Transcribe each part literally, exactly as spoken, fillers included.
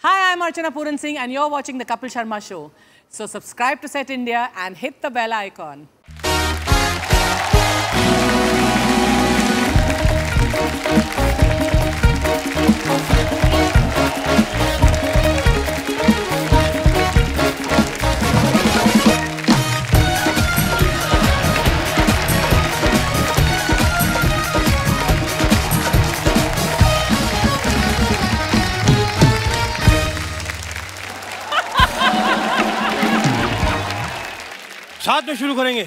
Hi, I'm Archana Puran Singh and you're watching The Kapil Sharma Show. So subscribe to Set India and hit the bell icon. साथ में शुरू करेंगे।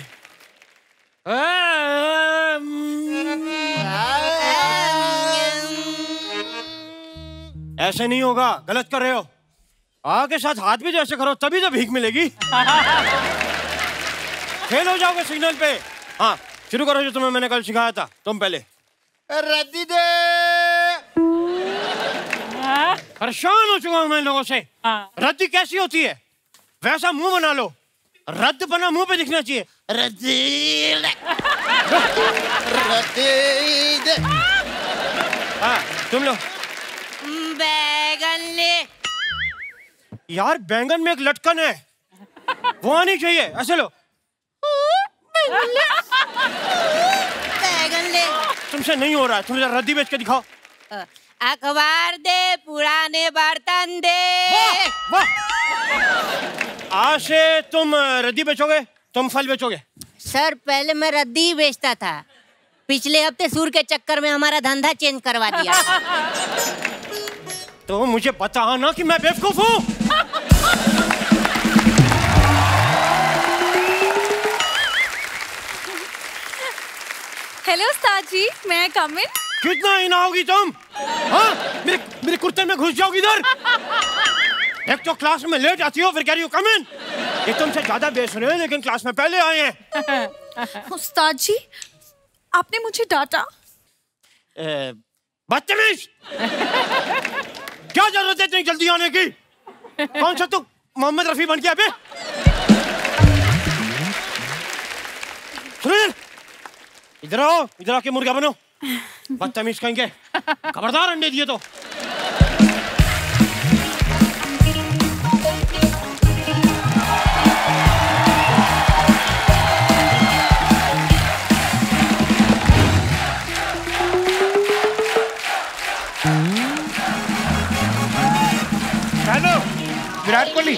ऐसे नहीं होगा, गलत कर रहे हो। आ के साथ हाथ भी जैसे करो, तभी तो भीख मिलेगी। फेल हो जाओगे सिग्नल पे। हाँ, शुरू करो जो तुम्हें मैंने कल सिखाया था। तुम पहले। रद्दी दे। परेशान हो चुका हूँ मैं लोगों से। रद्दी कैसी होती है? वैसा मुंह बना लो। रद्द बना मुंह पे दिखना चाहिए। रद्दील, रद्दील। हाँ, तुम लोग। बैंगन ले। यार बैंगन में एक लटकन है। वो आनी चाहिए। ऐसे लो। बैंगन ले। बैंगन ले। तुमसे नहीं हो रहा है। तुम जरा रद्दी बेच के दिखाओ। अखबार दे, पुराने बर्तन दे। आज से तुम रद्दी बेचोगे, तुम फल बेचोगे। सर पहले मैं रद्दी बेचता था, पिछले हफ्ते सूर के चक्कर में हमारा धंधा चेंज करवा दिया। तो मुझे पता है ना कि मैं बेवकूफ हूँ। हेलो साजी, मैं कमिन। कितना इनाओगी तुम? हाँ, मेरे मेरे कुर्ते में घुस जाओगी इधर। एक तो क्लास में लेट आती हो फिर कह रही हो कम इन। ये तुमसे ज्यादा बेस रहे हैं लेकिन क्लास में पहले आए हैं। उस्ताद जी, आपने मुझे डांटा। बदतमीज, क्या जरूरत है इतनी जल्दी आने की? कौन सा तू मोहम्मद रफी बन गया बे? सुनील, इधर आओ, इधर आके मुर्गा बनो। बदतमीज कहेंगे, खबरदार अंडे दिए तो। विराट कोहली,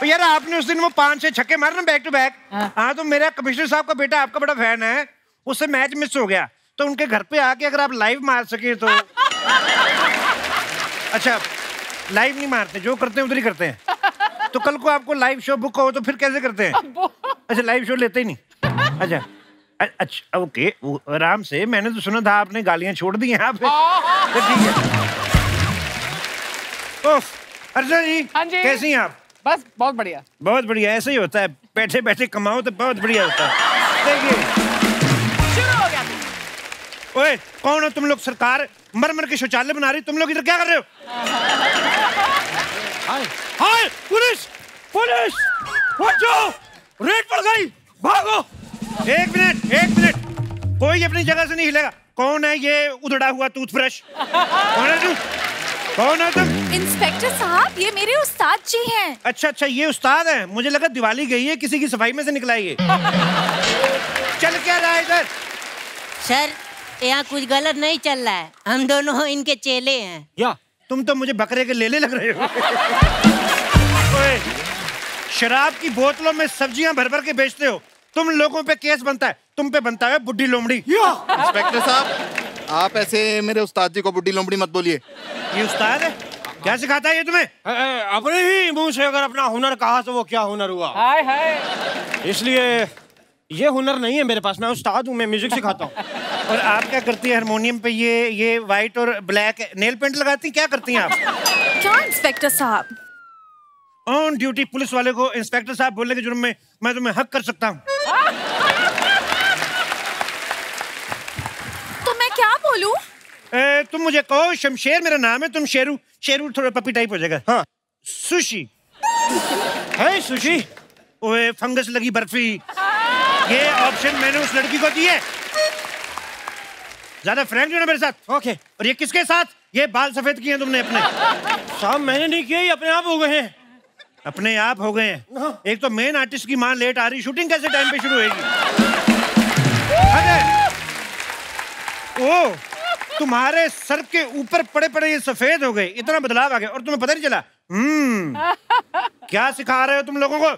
तो यार आपने उस दिन वो पांच से छक्के मारे ना बैक टू बैक। हाँ, तो मेरा कमिश्नर साहब का बेटा आपका बड़ा फैन है, उससे मैच मिस हो गया। तो उनके घर पे आके अगर आप लाइव मार सके तो। अच्छा, लाइव नहीं मारते, जो करते हैं उधर ही करते हैं। तो कल को आपको लाइव शो बुक हो तो फिर कैसे करते हैं? अच्छा, लाइव शो लेते ही नहीं। अच्छा अच्छा ओके, आराम से। मैंने तो सुना था आपने गालियाँ छोड़ दी हैं आप। ठीक है। अर्चना जी, कैसी हैं आप? बस बहुत बढ़िया। बहुत बढ़िया, ऐसे ही होता है। बैठे बैठे कमाओ तो बहुत बढ़िया होता है। देखिए शुरू हो गया। ओए, कौन हो तुम लोग? सरकार मरमर के शौचालय बना रही, तुम लोग इधर क्या कर रहे हो? हाय हाय, पुलिस पुलिस, बचाओ, रेड पड़ गई, भागो। एक मिनट एक मिनट, कोई अपनी जगह से नहीं हिलेगा। कौन है ये उधड़ा हुआ टूथब्रश? कौन है तू? कौन है तुम? इंस्पेक्टर साहब, ये मेरे उस्ताद जी हैं। अच्छा अच्छा, ये उस्ताद हैं? मुझे लगा दिवाली गई है, किसी की सफाई में से निकला ये। चल क्या रहा है इधर? सर, यहाँ कुछ गलत नहीं चल रहा है, हम दोनों इनके चेले हैं। या तुम तो मुझे बकरे के लेले लग रहे हो। ओए, शराब की बोतलों में सब्जियाँ भर भर के बेचते हो, तुम लोगों पे केस बनता है। तुम पे बनता है बुड्ढी लोमड़ी। इंस्पेक्टर साहब, आप ऐसे मेरे उस्ताद जी को बुड्ढी लोमड़ी मत बोलिए। ये उस्ताद है? क्या सिखाता है ये तुम्हें? अपने ही मुंह से अगर अपना हुनर कहा तो वो क्या हुनर हुआ। हाय हाय। इसलिए ये हुनर नहीं है मेरे पास, मैं उस्ताद हूँ, मैं म्यूजिक सिखाता हूँ। और आप क्या करती हैं हारमोनियम पे? ये ये व्हाइट और ब्लैक नेल पेंट लगाती, क्या करती हैं आप? क्या इंस्पेक्टर साहब? ऑन ड्यूटी पुलिस वाले को इंस्पेक्टर साहब बोलने के जुर्म में मैं तुम्हें हक कर सकता हूँ। ए, तुम मुझे कहो शमशेर मेरा नाम है, तुम शेरू। शेरू थोड़ा पपी टाइप हो जाएगा। हाँ, सुशी है सुशी। ओए, फंगस लगी बर्फी। ये ऑप्शन मैंने उस लड़की को दी है। ज्यादा फ्रैंक जो ना मेरे साथ। ओके। और ये किसके साथ? ये बाल सफेद किए हैं तुमने अपने साहब मैंने नहीं किए अपने आप हो गए हैं अपने आप हो गए हैं एक तो मेन आर्टिस्ट की मां लेट आ रही शूटिंग कैसे टाइम पे शुरू होगी ओ तुम्हारे सर के ऊपर पड़े पड़े ये सफेद हो गए इतना बदलाव आ गया और तुम्हें पता नहीं चला हम्म क्या सिखा रहे हो तुम लोगों को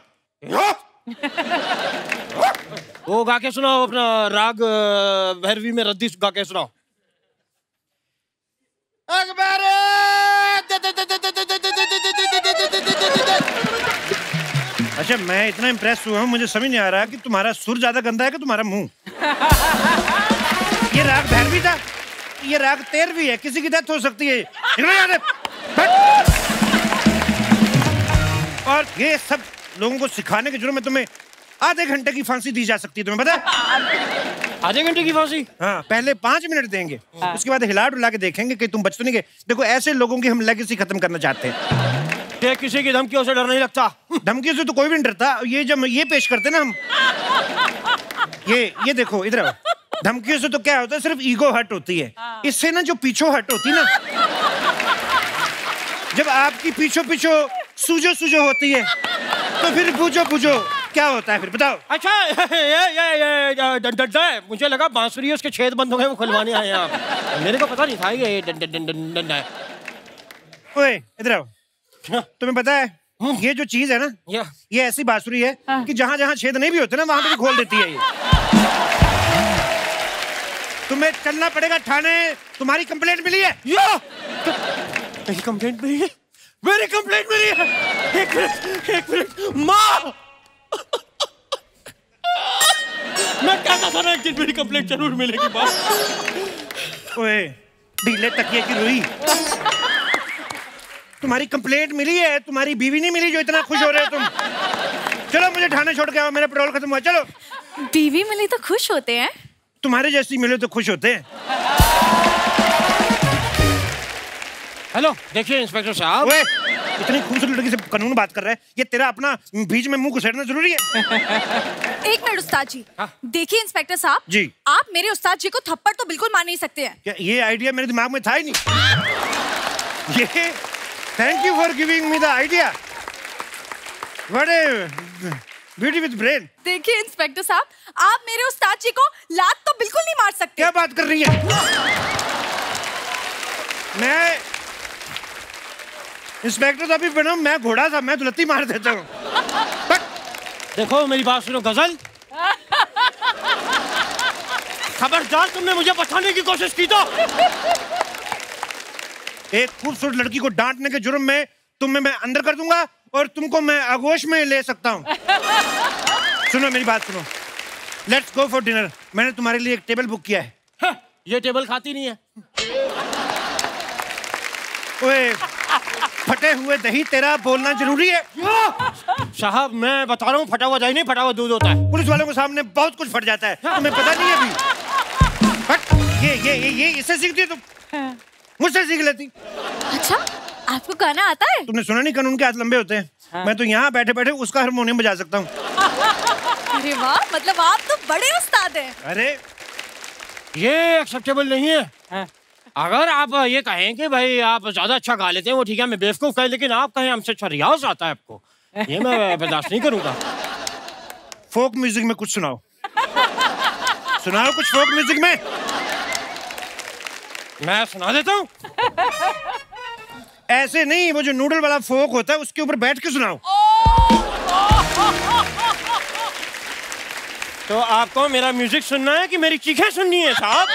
वो गा के सुनाओ अपना राग भैरवी में रद्दी गा के सुनाओ अकबर अच्छा मैं इतना इम्प्रेस हुआ हूँ मुझे समझ नहीं आ रहा कि तुम्हारा सुर ज़्यादा गंदा है कि तुम्हारा मुंह ये राग भैरवी था ये राग तेरहवीं है किसी की डेथ हो सकती है और ये सब लोगों को सिखाने के जुर्म में तुम्हें आधे घंटे की फांसी दी जा सकती है तुम्हें पता आधे घंटे की फांसी हाँ पहले पाँच मिनट देंगे उसके बाद हिला डुला के देखेंगे कि तुम बच तो नहीं गए देखो ऐसे लोगों की हम लेगेसी खत्म करना चाहते हैं किसी की धमकियों से डर नहीं लगता धमकियों से तो कोई भी नहीं डरता ये जब ये पेश करते ना हम ये ये देखो इधर धमकियों से तो क्या होता है सिर्फ ईगो हर्ट होती है इससे ना जो पीछो हर्ट होती ना जब आपकी पीछो पीछो सूजो सूजो होती है तो फिर पूछो पूछो क्या होता है फिर बताओ अच्छा ये ये ये डंडा है मुझे लगा बांसुरी उसके छेद बंद हो गए वो खुलवाने आए आप मेरे को पता नहीं था ये डंडा है ओए इधर आओ तुम्हें पता है ये जो चीज है ना ये ऐसी बांसुरी है कि जहाँ जहाँ छेद नहीं भी होते ना वहाँ पे भी खोल देती है ये तुम्हें चलना पड़ेगा थाने तुम्हारी कंप्लेंट मिली है यो मेरी कंप्लेंट मिली है मेरी कंप्लेंट मिली है एक मिनट एक मिनट माँ मैं कहता था ना एक दिन मेरी कंप्लेंट जरूर मिलेगी माँ ओए ढीले तकिए की रुई तुम्हारी कंप्लेंट मिली है तुम्हारी बीवी नहीं मिली जो इतना खुश हो रहे हो तुम चलो मुझे थाने छोड़ के आओ मेरा पेट्रोल खत्म हुआ चलो बीवी मिली तो खुश होते हैं तुम्हारे जैसी मिले तो खुश होते हैं। हेलो देखिए इंस्पेक्टर साहब इतनी खूबसूरत लड़की से कानून बात कर रहा है ये तेरा अपना बीच में मुंह घुसेड़ना जरूरी है एक मिनट उस्ताद जी देखिए इंस्पेक्टर साहब जी आप मेरे उस्ताद जी को थप्पड़ तो बिल्कुल मार नहीं सकते हैं ये आइडिया मेरे दिमाग में था ही नहीं ये thank you for giving me the idea बड़े ब्यूटी विद ब्रेन देखिए इंस्पेक्टर साहब आप मेरे उस्ताद जी को लात तो बिल्कुल नहीं मार सकते क्या बात कर रही है मैं इंस्पेक्टर साहब भी बना मैं घोड़ा था मैं दुलत्ती मार देता हूँ देखो मेरी बात सुनो गजल खबरदार तुमने मुझे बचाने की कोशिश की तो एक खूबसूरत लड़की को डांटने के जुर्म में तुम्हें मैं अंदर कर दूंगा और तुमको मैं आगोश में ले सकता हूँ सुनो मेरी बात सुनो लेट्स गो फॉर डिनर मैंने तुम्हारे लिए एक टेबल बुक किया है हाँ, ये टेबल खाती नहीं है ओए फटे हुए दही तेरा बोलना जरूरी है साहब मैं बता रहा हूँ फटा हुआ दही नहीं फटा हुआ दूध होता है पुलिस वालों के सामने बहुत कुछ फट जाता है तुम्हें पता नहीं है अभी फट ये ये ये, ये इससे सीखती है तुम मुझसे सीख लेती अच्छा आपको गाना आता है तुमने सुना नहीं कानून के हाथ लंबे होते हैं हाँ। मैं तो यहाँ बैठे बैठे उसका हारमोनियम बजा सकता हूँ अरे वाह मतलब आप तो बड़े उस्ताद हैं अरे ये एक्सेप्टेबल नहीं है हाँ। अगर आप ये कहें कि भाई आप ज्यादा अच्छा गा लेते हैं वो ठीक है मैं बेवकूफ कहें लेकिन आप कहें हमसे अच्छा रियाज आता है आपको ये मैं बर्दाश्त नहीं करूँगा फोक म्यूजिक में कुछ सुनाओ सुनाओ कुछ फोक म्यूजिक में मैं सुना देता हूँ ऐसे नहीं वो जो नूडल वाला फोक होता है उसके ऊपर बैठ के सुनाओ तो आपको मेरा म्यूजिक सुनना है कि मेरी चीखें सुननी है साहब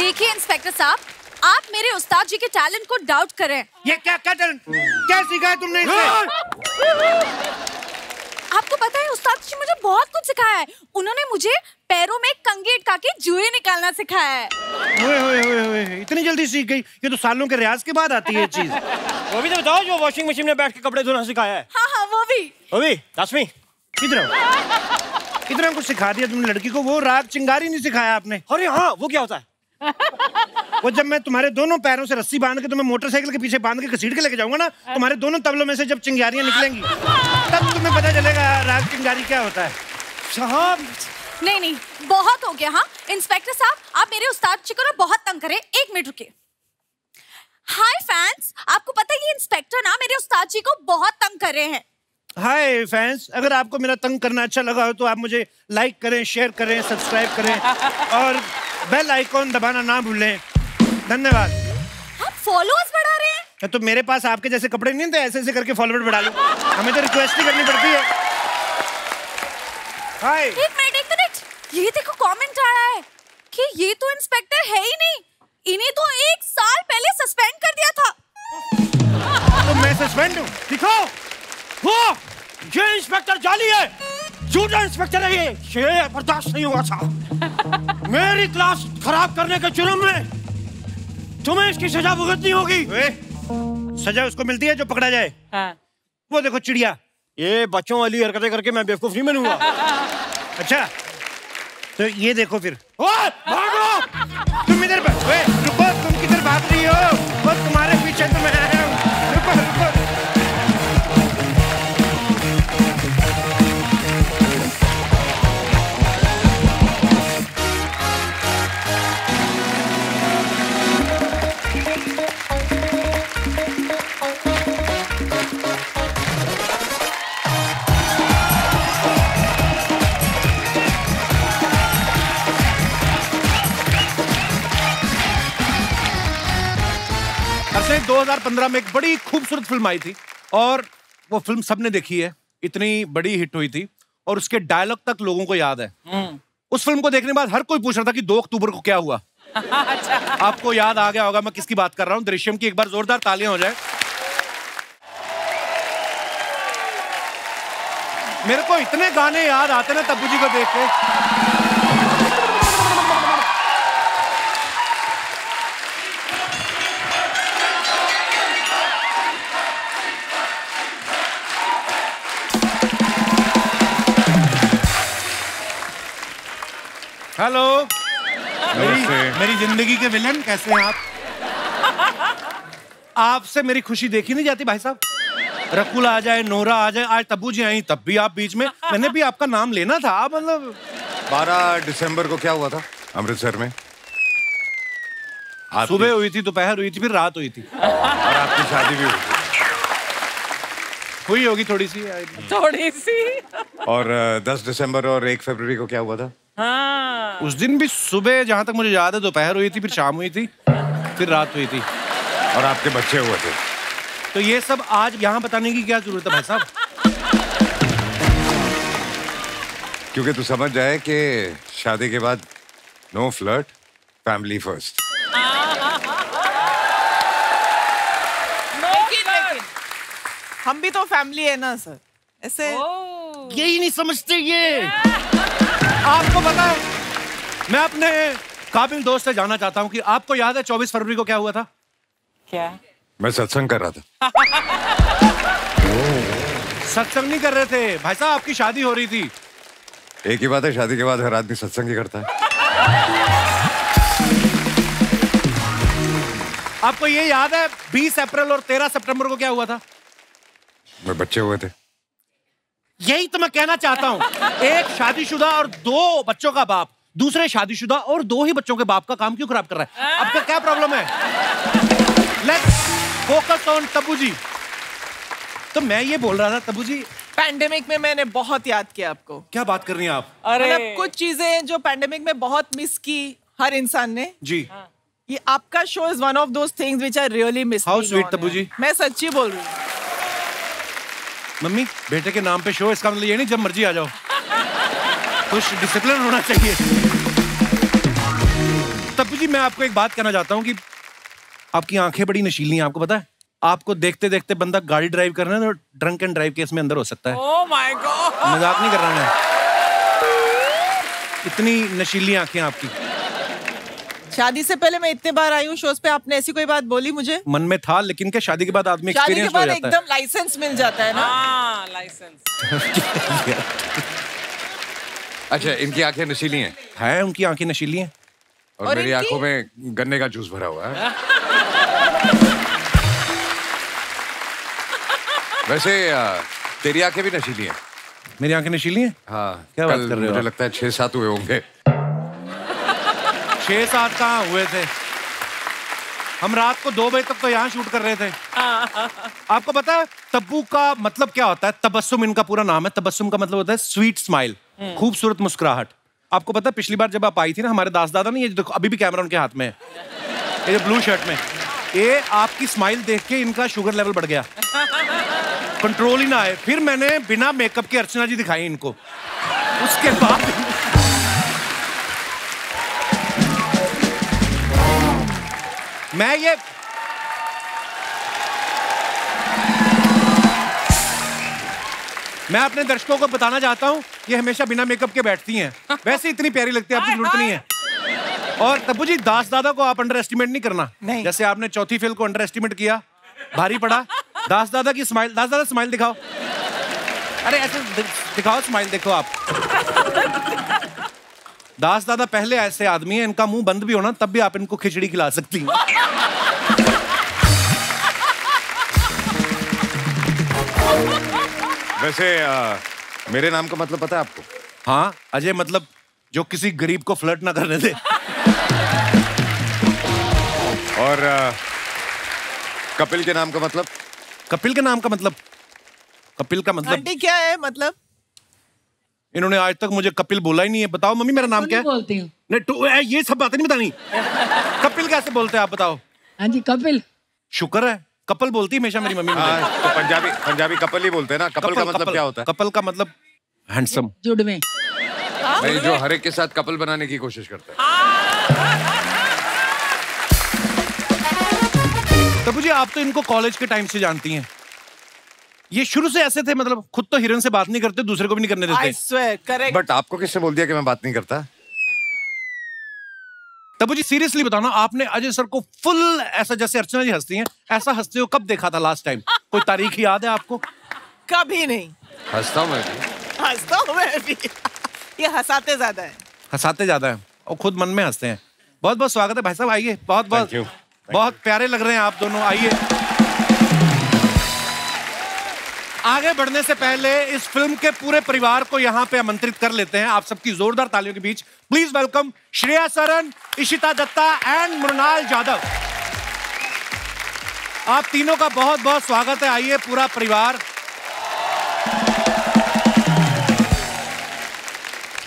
देखिए इंस्पेक्टर साहब आप मेरे उस्ताद जी के टैलेंट को डाउट करें ये क्या क्या टैलेंट क्या सिखाया तुमने आपको पता है उस्ताद जी मुझे बहुत कुछ सिखाया है उन्होंने मुझे पैरों में कंघी अटका के जुए निकालना सिखाया है ओए ओए ओए ओए इतनी जल्दी सीख गई ये तो सालों के रियाज के बाद आती है चीज वो भी तो बताओ जो वॉशिंग मशीन में बैठ के कपड़े धोना सिखाया है हाँ हाँ वो भी वो भी रश्मि इधर इधर कुछ सिखा दिया तुमने लड़की को वो राग चिंगारी नहीं सिखाया आपने अरे हाँ वो क्या होता है वो जब मैं तुम्हारे दोनों पैरों से रस्सी बांध के तुम्हें मोटरसाइकिल के पीछे बांध के घसीट के लेके जाऊंगा ना तुम्हारे दोनों तबलों में से जब चिंगारियां निकलेंगी तब तुम्हें पता चलेगा राग चिंगारी क्या होता है साहब नहीं नहीं बहुत हो गया हाँ इंस्पेक्टर साहब आप मेरे उस्ताद जी को ना बहुत तंग करें एक मिनट रुकिए हाय फैंस आपको पता है ये इंस्पेक्टर ना मेरे उस्ताद जी को बहुत तंग कर रहे हैं हाय फैंस अगर आपको मेरा तंग करना अच्छा लगा हो तो आप मुझे लाइक करें शेयर करें सब्सक्राइब करें और बेल आइकॉन दबाना ना भूलें धन्यवाद आप फॉलोअर्स बढ़ा रहे हैं तो मेरे पास आपके जैसे कपड़े नहीं थे ऐसे ऐसे करके फॉलोअर बढ़ा लो हमें तो रिक्वेस्ट ही करनी पड़ती है हाय एक मिनट एक मिनट ये देखो कमेंट आ रहा है कि ये तो इंस्पेक्टर है ही नहीं इन्हें तो एक साल पहले सस्पेंड कर दिया था तो मैं सस्पेंड हूं दिखाओ वो ये इंस्पेक्टर जाली है झूठा इंस्पेक्टर है ये ये बर्दाश्त नहीं हुआ साहब मेरी क्लास खराब करने के जुर्म में तुम्हें इसकी सजा भुगतनी होगी सजा उसको मिलती है जो पकड़ा जाए हाँ। वो देखो चिड़िया ये बच्चों वाली हरकतें करके मैं बेवकूफ नहीं बनूंगा अच्छा तो ये देखो फिर ओए भागो तुम इधर ओए रुको तुम किधर भाग रही हो वो तुम्हारे पीछे तो मैं आया हूँ रुको रुको दो हज़ार पंद्रह में एक बड़ी खूबसूरत फिल्म आई थी और वो फिल्म सबने देखी है इतनी बड़ी हिट हुई थी और उसके डायलॉग तक लोगों को याद है उस फिल्म को देखने के बाद हर कोई पूछ रहा था कि दो अक्टूबर को क्या हुआ अच्छा। आपको याद आ गया होगा मैं किसकी बात कर रहा हूँ दृश्यम की एक बार जोरदार तालियां हो जाए मेरे को इतने गाने याद आते ना तब्बू जी को देख के हेलो मेरी मेरी जिंदगी के विलन कैसे हैं आप आपसे मेरी खुशी देखी नहीं जाती भाई साहब रकुला आ जाए नोरा आ जाए आज तब्बू जी आई तब भी आप बीच में मैंने भी आपका नाम लेना था आप मतलब बारह दिसंबर को क्या हुआ था अमृतसर में सुबह हुई थी दोपहर हुई थी फिर रात हुई थी और आपकी शादी भी हुई हुई होगी थोड़ी सी थोड़ी सी और दस दिसंबर और एक फरवरी को क्या हुआ था हाँ। उस दिन भी सुबह जहाँ तक मुझे याद है दोपहर हुई थी फिर शाम हुई थी फिर रात हुई थी और आपके बच्चे हुए थे तो ये सब आज यहाँ बताने की क्या जरूरत है भाई साहब क्योंकि तू समझ जाए कि शादी के बाद नो फ्लर्ट फैमिली फर्स्ट लेकिन लेकिन हम भी तो फैमिली है ना सर ऐसे यही नहीं समझते ये आपको पता है मैं अपने काबिल दोस्त से जाना चाहता हूँ कि आपको याद है चौबीस फरवरी को क्या हुआ था क्या मैं सत्संग कर रहा था सत्संग नहीं कर रहे थे भाई साहब आपकी शादी हो रही थी एक ही बात है शादी के बाद हर आदमी सत्संग ही करता है आपको ये याद है बीस अप्रैल और तेरह सितंबर को क्या हुआ था मैं बच्चे हुए थे यही तो मैं कहना चाहता हूँ एक शादीशुदा और दो बच्चों का बाप दूसरे शादीशुदा और दो ही बच्चों के बाप का काम क्यों खराब कर रहा है आपका क्या प्रॉब्लम है let's focus on Tabu ji तो मैं ये बोल रहा था तब्बू जी पैंडेमिक में मैंने बहुत याद किया आपको क्या बात कर रही हैं आप अरे कुछ चीजें जो पैंडेमिक में बहुत मिस की हर इंसान ने जी ये आपका show is one of those things which I really miss how sweet Tabu ji मैं सच्ची बोल रही हूँ मम्मी बेटे के नाम पे शो इसका मतलब ये नहीं जब मर्जी आ जाओ कुछ डिसिप्लिन होना चाहिए तब्बू जी मैं आपको एक बात कहना चाहता हूँ कि आपकी आंखें बड़ी नशीली हैं आपको पता है आपको देखते देखते बंदा गाड़ी ड्राइव कर रहा है तो ड्रंक एंड ड्राइव केस में अंदर हो सकता है oh my God मजाक नहीं कर रहा मैं इतनी नशीली आंखें आपकी शादी से पहले मैं इतने बार आई हूँ शोज पे आपने ऐसी कोई बात बोली मुझे मन में था लेकिन क्या शादी के बाद आदमी एक्सपीरियंस हो जाता है एकदम लाइसेंस मिल जाता है ना हाँ लाइसेंस अच्छा इनकी आंखें नशीली हैं हैं उनकी आंखें नशीली हैं और, और मेरी आंखों में गन्ने का जूस भरा हुआ है वैसे तेरी आंखें भी नशीली हैं मेरी आंखें नशीली हैं? हाँ. क्या बात कर रहे हो? मुझे लगता है छः सात हुए होंगे. छः सात कहाँ हुए थे? हम रात को दो बजे तक तो यहाँ शूट कर रहे थे. आपको पता है तब्बू का मतलब क्या होता है? तबस्सुम इनका पूरा नाम है. तबस्सुम का मतलब होता है स्वीट स्माइल, खूबसूरत मुस्कुराहट. आपको पता है पिछली बार जब आप आई थी ना हमारे दास दादा ने, ये देखो अभी भी कैमरा उनके हाथ में है, ये जो ब्लू शर्ट में, ये आपकी स्माइल देख के इनका शुगर लेवल बढ़ गया, कंट्रोल ही ना आए. फिर मैंने बिना मेकअप के अर्चना जी दिखाई इनको, उसके बाद मैं ये मैं अपने दर्शकों को बताना चाहता हूँ, ये हमेशा बिना मेकअप के बैठती हैं, वैसे इतनी प्यारी लगती है, आपकी जरूरत नहीं है. और तब्बू जी, दास दादा को आप अंडर एस्टिमेट नहीं करना, नहीं. जैसे आपने चौथी फेल को अंडर एस्टिमेट किया, भारी पड़ा. दास दादा की स्माइल, दास दादा स्माइल दिखाओ, अरे ऐसे दिखाओ स्माइल, देखो आप. दास दादा पहले ऐसे आदमी हैं, इनका मुंह बंद भी होना तब भी आप इनको खिचड़ी खिला सकती हैं. वैसे आ, मेरे नाम का मतलब पता है आपको? हाँ, अजय मतलब जो किसी गरीब को फ्लर्ट ना करने दे. और आ, कपिल के नाम का मतलब? कपिल के नाम का मतलब कपिल का मतलब आंटी क्या है? मतलब इन्होंने आज तक मुझे कपिल बोला ही नहीं है. बताओ मम्मी मेरा नाम क्या है? बोलती हूँ नहीं, ये सब बातें नहीं बतानी. कपिल कैसे बोलते हैं आप बताओ? हाँ जी, कपिल. शुक्र है, कपल बोलती हमेशा मेरी मम्मी. तो पंजाबी पंजाबी कपल ही बोलते हैं ना. कपल, कपल का मतलब कपल, क्या होता है? कपल का मतलब हैंडसम, जुड़वे, जो हर एक के साथ कपल बनाने की कोशिश करता है. तब्बू जी, आप तो इनको कॉलेज के टाइम से जानती हैं, ये शुरू से ऐसे थे, मतलब खुद तो हिरन से बात नहीं करते, दूसरे को भी नहीं करने देते. I swear, correct. बट आपको किसने बोल दिया कि मैं बात नहीं करता? तब्बू जी सीरियसली बताना, आपने अजय सर को फुल ऐसा, जैसे अर्चना जी हंसती हैं ऐसा हंसते हो कब देखा था लास्ट टाइम? कोई तारीख याद है आपको? कभी नहीं. हंसता हूँ मैं भी, हंसता हूँ मैं भी. ये हंसाते ज्यादा है, हंसाते ज्यादा है और खुद मन में हंसते हैं. बहुत बहुत स्वागत है भाई साहब, आइए. बहुत बहुत Thank you. Thank बहुत you. प्यारे लग रहे हैं आप दोनों, आइए. आगे बढ़ने से पहले इस फिल्म के पूरे परिवार को यहाँ पे आमंत्रित कर लेते हैं. आप सबकी जोरदार तालियों के बीच please welcome Shriya Saran, Ishita Dutta and Mrunal Jadhav. आप तीनों का बहुत बहुत स्वागत है. आइए पूरा परिवार.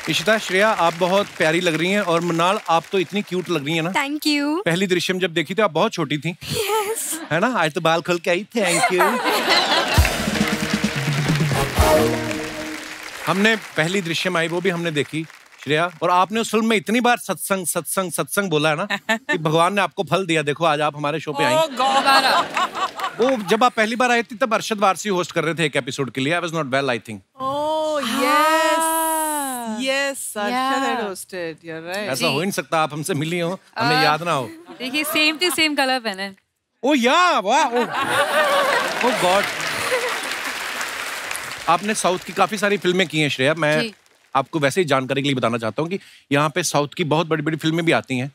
इशिता, श्रेया आप बहुत प्यारी लग रही हैं और मृणाल आप तो इतनी क्यूट लग रही हैं ना. Thank you. पहली दृश्यम जब देखी थी आप बहुत छोटी थी. yes. है ना, आज तो बाल खोल के आई. Thank you. हमने पहली दृश्यम आई वो भी हमने देखी श्रेया, और आपने उस फिल्म में इतनी बार सत्संग सत्संग सत्संग बोला है ना कि भगवान ने आपको फल दिया. देखो आज आप हमारे शो पे आई. वो जब आप पहली बार आई थी तब अरशद वारसी होस्ट कर रहे थे एक एपिसोड के लिए. I was not well I think. Yes, Arshad yeah. had hosted. You're right. ऐसा हो नहीं सकता, आप हमसे मिली हो, हमें uh, याद ना हो. देखिए सेम टू सेम कलर पहने. ओ या वाह, ओ गॉड. आपने साउथ की काफी सारी फिल्में की हैं श्रेया. मैं आपको वैसे ही जानकारी के लिए बताना चाहता हूँ कि यहाँ पे साउथ की बहुत बड़ी बड़ी फिल्में भी आती हैं,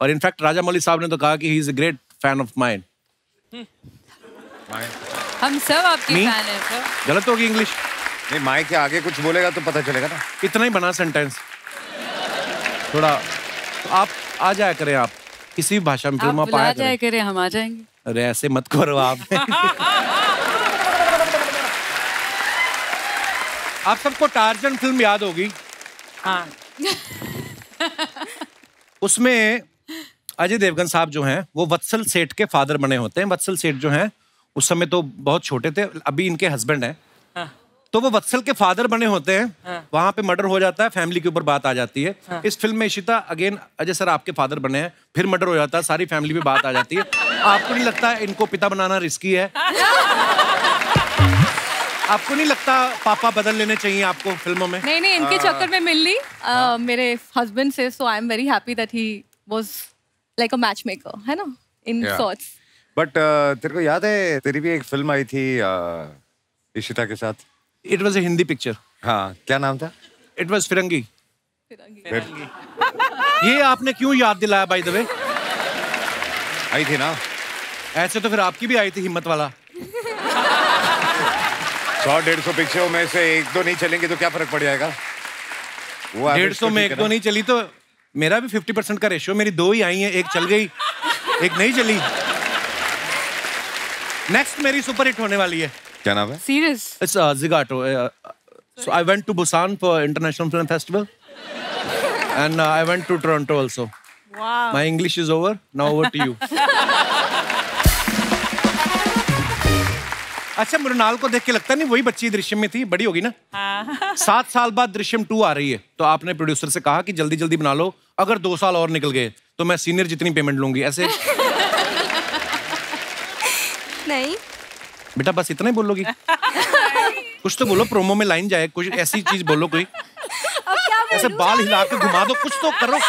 और इनफैक्ट राजा मौली साहब ने तो कहा कि he is a great fan of mine. हम सब आपके फैन हैं सर. गलत होगी इंग्लिश नहीं, माई के आगे कुछ बोलेगा तो पता चलेगा ना. इतना ही बना सेंटेंस थोड़ा. तो आप आ जाया करें, आप किसी भी भाषा में फिल्म आप आ जाया करें, हम आ जाएंगे. अरे ऐसे मत करो आप. आप सबको टार्जन फिल्म याद होगी. हाँ. उसमें अजय देवगन साहब जो हैं वो वत्सल सेठ के फादर बने होते हैं. वत्सल सेठ जो हैं उस समय तो बहुत छोटे थे, अभी इनके हस्बैंड हैं. हाँ. तो वो वत्सल के फादर बने होते हैं. हाँ. वहाँ पे मर्डर हो जाता है, फैमिली के ऊपर बात आ जाती है. हाँ. इस फिल्म में इशिता अगेन अजय सर आपके फादर बने हैं, फिर मर्डर हो जाता है, सारी फैमिली पे बात आ जाती है. आपको नहीं लगता इनको पिता बनाना रिस्की है? आपको नहीं लगता पापा बदल लेने चाहिए आपको फिल्मों में? नहीं नहीं, इनके चक्कर में मिल ली मेरे हस्बैंड से. So I am very happy that he was like a match maker, है ना, इन सॉर्ट्स. बट तेरे को याद है तेरी भी एक फिल्म आई थी इशिता के साथ? It was a Hindi picture. हाँ, क्या नाम था? It was Firangi. फिरंगी. ये आपने क्यों याद दिलाया बाय द वे? आई थी ना ऐसे, तो फिर आपकी भी आई थी हिम्मत वाला. सौ डेढ़ सौ पिक्चरों में से एक दो नहीं चलेंगे तो क्या फर्क पड़ जाएगा? डेढ़ सौ में एक दो नहीं चली तो मेरा भी पचास परसेंट का रेशियो, मेरी दो ही आई हैं, एक चल गई, एक नहीं चली. Next मेरी सुपर हिट होने वाली है. क्या नाम है? Serious? It's Zigato. So I went to Busan for International Film Festival and I went to Toronto also. Wow. My English is over. Now over to you. अच्छा मृणाल को देख के लगता नहीं वही बच्ची दृश्यम में थी, बड़ी होगी ना? हाँ. सात साल बाद दृश्यम टू आ रही है, तो आपने प्रोड्यूसर से कहा कि जल्दी जल्दी बना लो, अगर दो साल और निकल गए तो मैं सीनियर जितनी पेमेंट लूँगी, ऐसे? नहीं. बेटा बस इतना ही बोलोगी? कुछ तो बोलो, प्रोमो में लाइन जाए, कुछ ऐसी चीज बोलो कोई. ऐसे बाल हिला के घुमा दो, कुछ तो करो. अब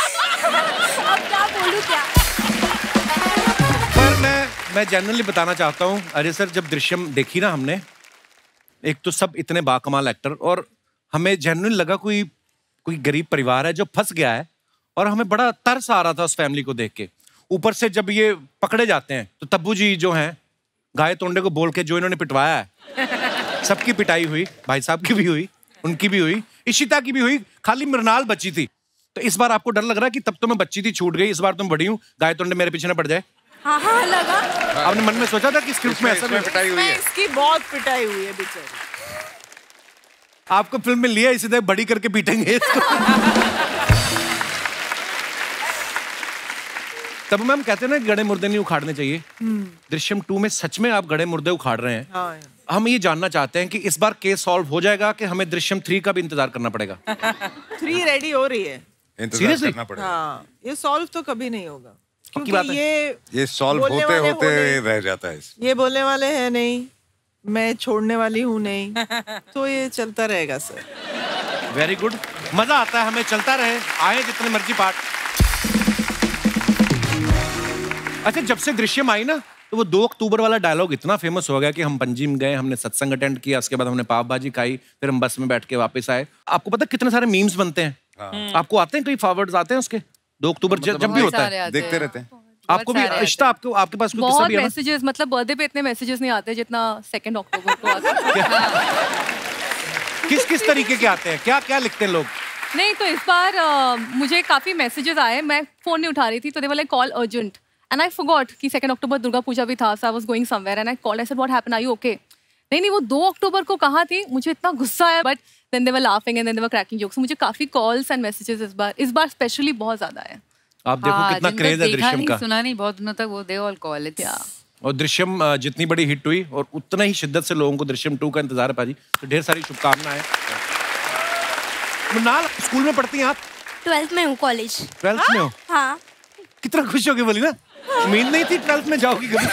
क्या बोलूं क्या? पर मैं मैं जनरली बताना चाहता हूँ अरे सर, जब दृश्यम देखी ना हमने, एक तो सब इतने बाकमाल एक्टर, और हमें जनरली लगा कोई कोई गरीब परिवार है जो फंस गया है, और हमें बड़ा तरस आ रहा था उस फैमिली को देख के. ऊपर से जब ये पकड़े जाते हैं तो तब्बू जी जो हैं गाय तोंडे को बोल के जो इन्होंने पिटवाया है, सबकी पिटाई हुई, भाई साहब की भी हुई, उनकी भी हुई, इशिता की भी हुई, खाली मृणाल बची थी. तो इस बार आपको डर लग रहा है कि तब तो मैं बच्ची थी छूट गई, इस बार तो मैं बड़ी हूँ, गाय तोंडे मेरे पीछे ना पड़ जाए? हाँ हाँ लगा. आपने मन में सोचा था कि स्क्रिप्ट में ऐसा पिटाई हुई है? इसकी बहुत पिटाई हुई है बेचारी. आपको फिल्म में लिया इसी तरह बड़ी करके पीटेंगे. तब मैम कहते हैं ना गड़े मुर्दे नहीं उखाड़ने चाहिए. दृश्यम टू में सच में आप गड़े मुर्दे उखाड़ रहे हैं. हम ये जानना चाहते हैं कि इस बार केस सॉल्व हो जाएगा कि हमें दृश्यम थ्री का भी इंतजार करना पड़ेगा? थ्री रेडी हो रही है. इंतजार करना पड़ेगा. हाँ, ये सॉल्व तो कभी नहीं होगा क्योंकि ये ये सॉल्व होते होते रह जाता है. ये बोलने वाले हैं नहीं, मैं छोड़ने वाली हूँ नहीं, तो ये चलता रहेगा सर. वेरी गुड, मजा आता है हमें, चलता रहे, आए जितने मर्जी पार्ट. अच्छा जब से दृश्यम आई ना तो वो दो अक्टूबर वाला डायलॉग इतना फेमस हो गया कि हम पंजिम गए, हमने सत्संग अटेंड किया, उसके बाद हमने पाव भाजी खाई, फिर हम बस में बैठ के वापस आए. आपको पता कितने सारे मीम्स बनते हैं? आपको आते हैं कई फॉरवर्ड्स आते हैं उसके? दो अक्टूबर जब भी होता है देखते रहते हैं. आपको भी इश्ता, आपको आपके पास कोई किस्सा भी है? बहुत मैसेजेस, मतलब बर्थडे पे इतने मैसेजेस नहीं आते जितना सेकंड अक्टूबर को आते हैं. किस किस तरीके के आते हैं, क्या क्या लिखते हैं लोग? नहीं तो इस बार मुझे काफी मैसेजेस आए, मैं फोन नहीं उठा रही थी तो they were like call urgent and I forgot कि सेकंड अक्टूबर दुर्गा पूजा भी था, so I was going somewhere and I called, I said what happened, are you okay? नहीं नहीं वो दो अक्टूबर को कहाँ थी, मुझे इतना गुस्सा आया. But then they were laughing and then they were cracking jokes. मुझे काफी कॉल्स एंड मैसेजेस इस बार इस बार स्पेशली बहुत ज्यादा है. आप देखो कितना क्रेज है दृश्यम का. सुना नहीं बहुत दिनों तक वो दे ऑल कॉल इट. और दृश्यम जितनी बड़ी हिट हुई और उतना ही शिद्दत से लोगों को दृश्यम टू का इंतजार है पाजी, तो ढेर सारी शुभकामनाएं. मृणाल स्कूल में पढ़ती हैं आप? ट्वेल्थ में हूँ, कॉलेज. ट्वेल्थ में हो? हाँ. कितना खुश होगी बोली ना, उम्मीद नहीं थी ट्वेल्थ में जाओगी कभी.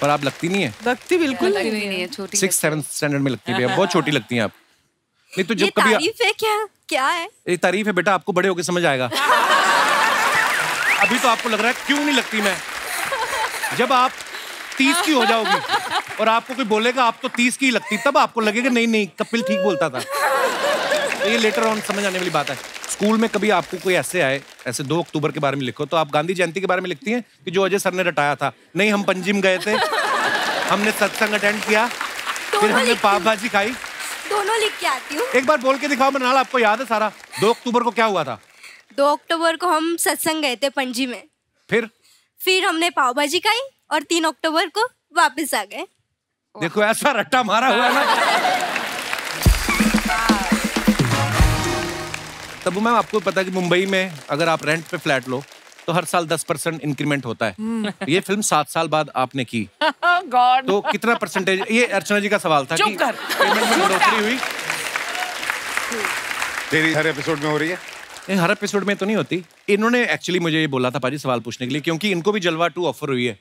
पर आप लगती नहीं है. लगती बिल्कुल नहीं है, छोटी. सिक्स सेवन्थ स्टैंडर्ड में लगती है, बहुत छोटी लगती हैं आप. नहीं तो जब कभी तारीफ है क्या क्या है ये तारीफ है बेटा, आपको बड़े होके समझ आएगा. अभी तो आपको लग रहा है क्यों नहीं लगती मैं. जब आप तीस की हो जाओगी और आपको कोई बोलेगा आप तो तीस की लगती, तब आपको लगेगा नहीं नहीं कपिल ठीक बोलता था. ये लेटर ऑन समझ आने वाली बात है. स्कूल में कभी आपको कोई ऐसे आए, ऐसे दो अक्टूबर के बारे में लिखो तो आप गांधी जयंती के बारे में लिखती हैं कि जो अजय सर ने रटाया था? नहीं, हम पंजिम गए थे, हमने सत्संग अटेंड किया, फिर हमने पाव भाजी खाई. दोनों लिख के आती हूँ. एक बार बोल के दिखाओ मृणाल, आपको याद है सारा? दो अक्टूबर को क्या हुआ था? दो अक्टूबर को हम सत्संग गए थे पंजी में, फिर फिर हमने पाव भाजी खाई और तीन अक्टूबर को वापस आ गए. देखो ऐसा रट्टा मारा हुआ ना. तब मैम आपको पता है कि मुंबई में अगर आप रेंट पे फ्लैट लो तो हर साल दस परसेंट इंक्रीमेंट होता है. hmm. ये फिल्म सात साल बाद आपने की. God. तो कितना परसेंटेज? ये अर्चना जी का सवाल था. चुप कर. पेमेंट में बढ़ोतरी हुई तेरी हर एपिसोड में हो रही है? नहीं, हर एपिसोड में तो नहीं होती. इन्होंने एक्चुअली मुझे ये बोला था पाजी सवाल पूछने के लिए, क्योंकि इनको भी जलवा टू ऑफर हुई है.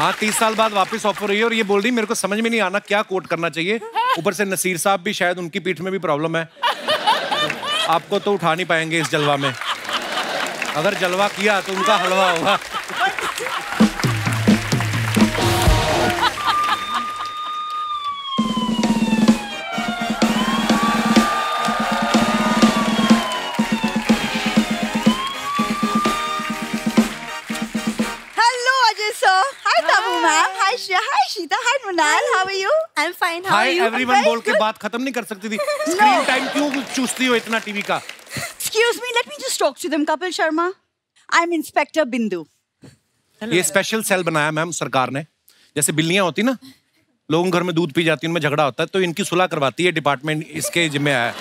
हाँ, तीस साल बाद वापस ऑफर हुई है और ये बोल रही मेरे को समझ में नहीं आना क्या कोट करना चाहिए. ऊपर से नसीर साहब भी, शायद उनकी पीठ में भी प्रॉब्लम है. आपको तो उठा नहीं पाएंगे इस जलवा में, अगर जलवा किया तो उनका हलवा होगा. Hello Ajay sir. Hi Tabu. ma'am. Hi Shriya. Hi Ishita. Hi Mrunal. How are you? I'm fine. How Hi, are you? everyone. बोल के बात खत्म नहीं कर सकती थी. Screen time क्यों चूसती हो इतना टीवी का? Excuse me. Let me just talk to them. Kapil Sharma. I'm Inspector Bindu. ये special cell बनाया मैम सरकार ने. जैसे बिल्लियाँ होती ना, लोगों घर में दूध पी जाती हैं, उनमें झगड़ा होता है, तो इनकी सुलह करवाती है डिपार्टमेंट. इसके जिम्मे आया.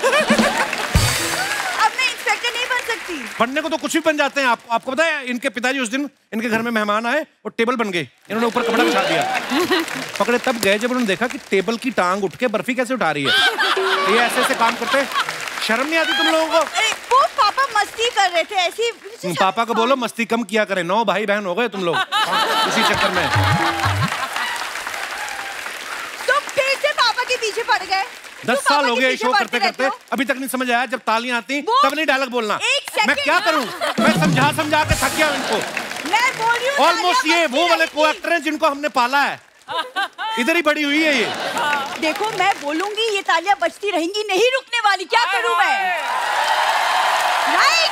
बनने को तो कुछ भी बन जाते हैं. आप आपको पता है इनके पिताजी उस दिन इनके घर में मेहमान आए और टेबल बन गई. इन्होंने ऊपर कपड़ा बिछा दिया. पकड़े तब गए जब उन्होंने देखा कि टेबल की टांग उठ के बर्फी कैसे उठा रही है. ये ऐसे ऐसे काम करते. शर्म नहीं आती तुम लोगों को? वो पापा मस्ती कर रहे थे ऐसी. पापा को बोलो मस्ती कम किया करें. नौ भाई बहन हो गए तुम लोग इसी चक्कर में. तुम फिर से पापा के पीछे पड़ गए. दस साल हो गए शो करते करते. अभी तक नहीं समझ आया. जब तालियां आती तब नहीं डायलॉग बोलना. मैं क्या करूं? मैं समझा समझा के थक गया इनको. मैं बोल रही हूं ऑलमोस्ट ये वो वाले कोएक्टर हैं जिनको हमने पाला है. इधर ही बड़ी हुई है ये. देखो मैं बोलूंगी ये तालियां बजती रहेंगी, नहीं रुकने वाली. क्या करूं मैं? राइट.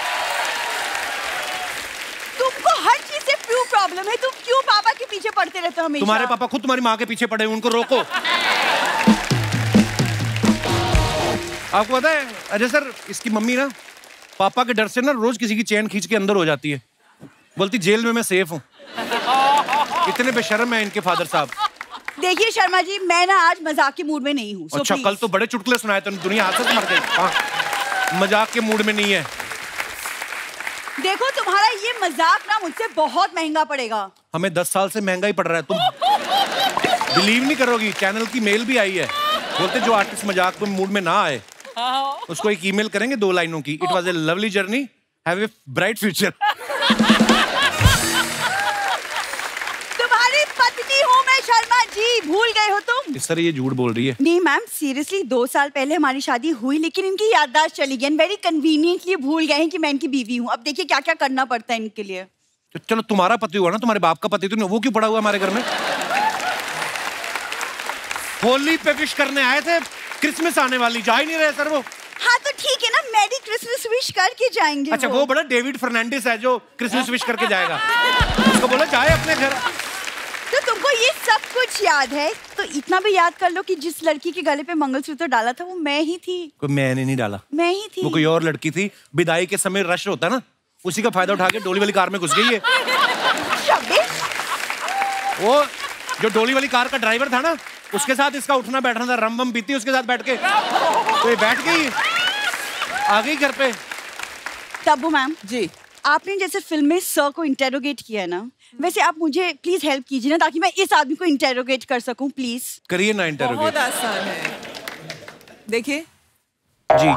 तुमको हर चीज से क्यों प्रॉब्लम है? तुम क्यों पापा के पीछे पड़ते रहते हो हमेशा? तुम्हारे पापा खुद तुम्हारी माँ के पीछे पड़े, उनको रोको. आपको पता है अजय सर, इसकी मम्मी ना पापा के डर से ना रोज किसी की चेन खींच के अंदर हो जाती है. बोलती जेल में मैं सेफ हूँ. इतने बेशर्म है इनके फादर साहब. देखिए शर्मा जी, मैं ना आज मजाक के मूड में नहीं हूँ. अच्छा, कल तो बड़े चुटकुले सुनाए थे. दुनिया हादसे मर गई. मजाक के मूड में नहीं है. देखो तुम्हारा ये मजाक ना मुझसे बहुत महंगा पड़ेगा. हमें दस साल से महंगा ही पड़ रहा है. तुम बिलीव नहीं करोगी. चैनल की मेल भी आई है. बोलते जो आर्टिस्ट मजाक में मूड में ना आए उसको एक ईमेल करेंगे दो लाइनों की. It was a lovely journey, have a bright future. तुम्हारी पत्नी हूँ मैं शर्मा जी, भूल गए हो तुम. सर ये झूठ बोल रही है. नहीं मैम सीरियसली, दो साल पहले हमारी शादी हुई लेकिन इनकी याददाश्त चली गई. वेरी कन्वीनियंटली भूल गए हैं कि मैं इनकी बीवी हूँ. अब देखिए क्या क्या करना पड़ता है इनके लिए. चलो तुम्हारा पति हुआ ना, तुम्हारे बाप का पति तो वो क्यों पड़ा हुआ हमारे घर में? होली पे विश करने आए थे, क्रिसमस आने वाली, जा ही नहीं रहे सर वो. हाँ तो ठीक है ना, मैरी क्रिसमस विश करके जाएंगे. अच्छा वो, वो बड़ा डेविड फर्नांडिस है जो क्रिसमस विश करके जाएगा. उसको बोला जाए अपने घर. तो तुमको ये सब कुछ याद है तो इतना भी याद कर लो कि जिस लड़की के गले पे मंगलसूत्र डाला था वो मैं ही थी. कोई मैंने नहीं डाला. मैं ही थी. वो कोई और लड़की थी. विदाई के समय रश होता ना, उसी का फायदा उठा के डोली वाली कार में घुस गई है. वो जो डोली वाली कार का ड्राइवर था ना, उसके साथ इसका उठना बैठना था. रम बम पीती उसके साथ बैठ के, तो ये बैठ गई, आ गई घर पे. तब्बू मैम जी, आपने जैसे फिल्म में सर को इंटेरोगेट किया है ना, वैसे आप मुझे प्लीज हेल्प कीजिए ना ताकि मैं इस आदमी को इंटेरोगेट कर सकूं. प्लीज करिए ना इंटेरोगेट. बहुत आसान है. देखिए जी.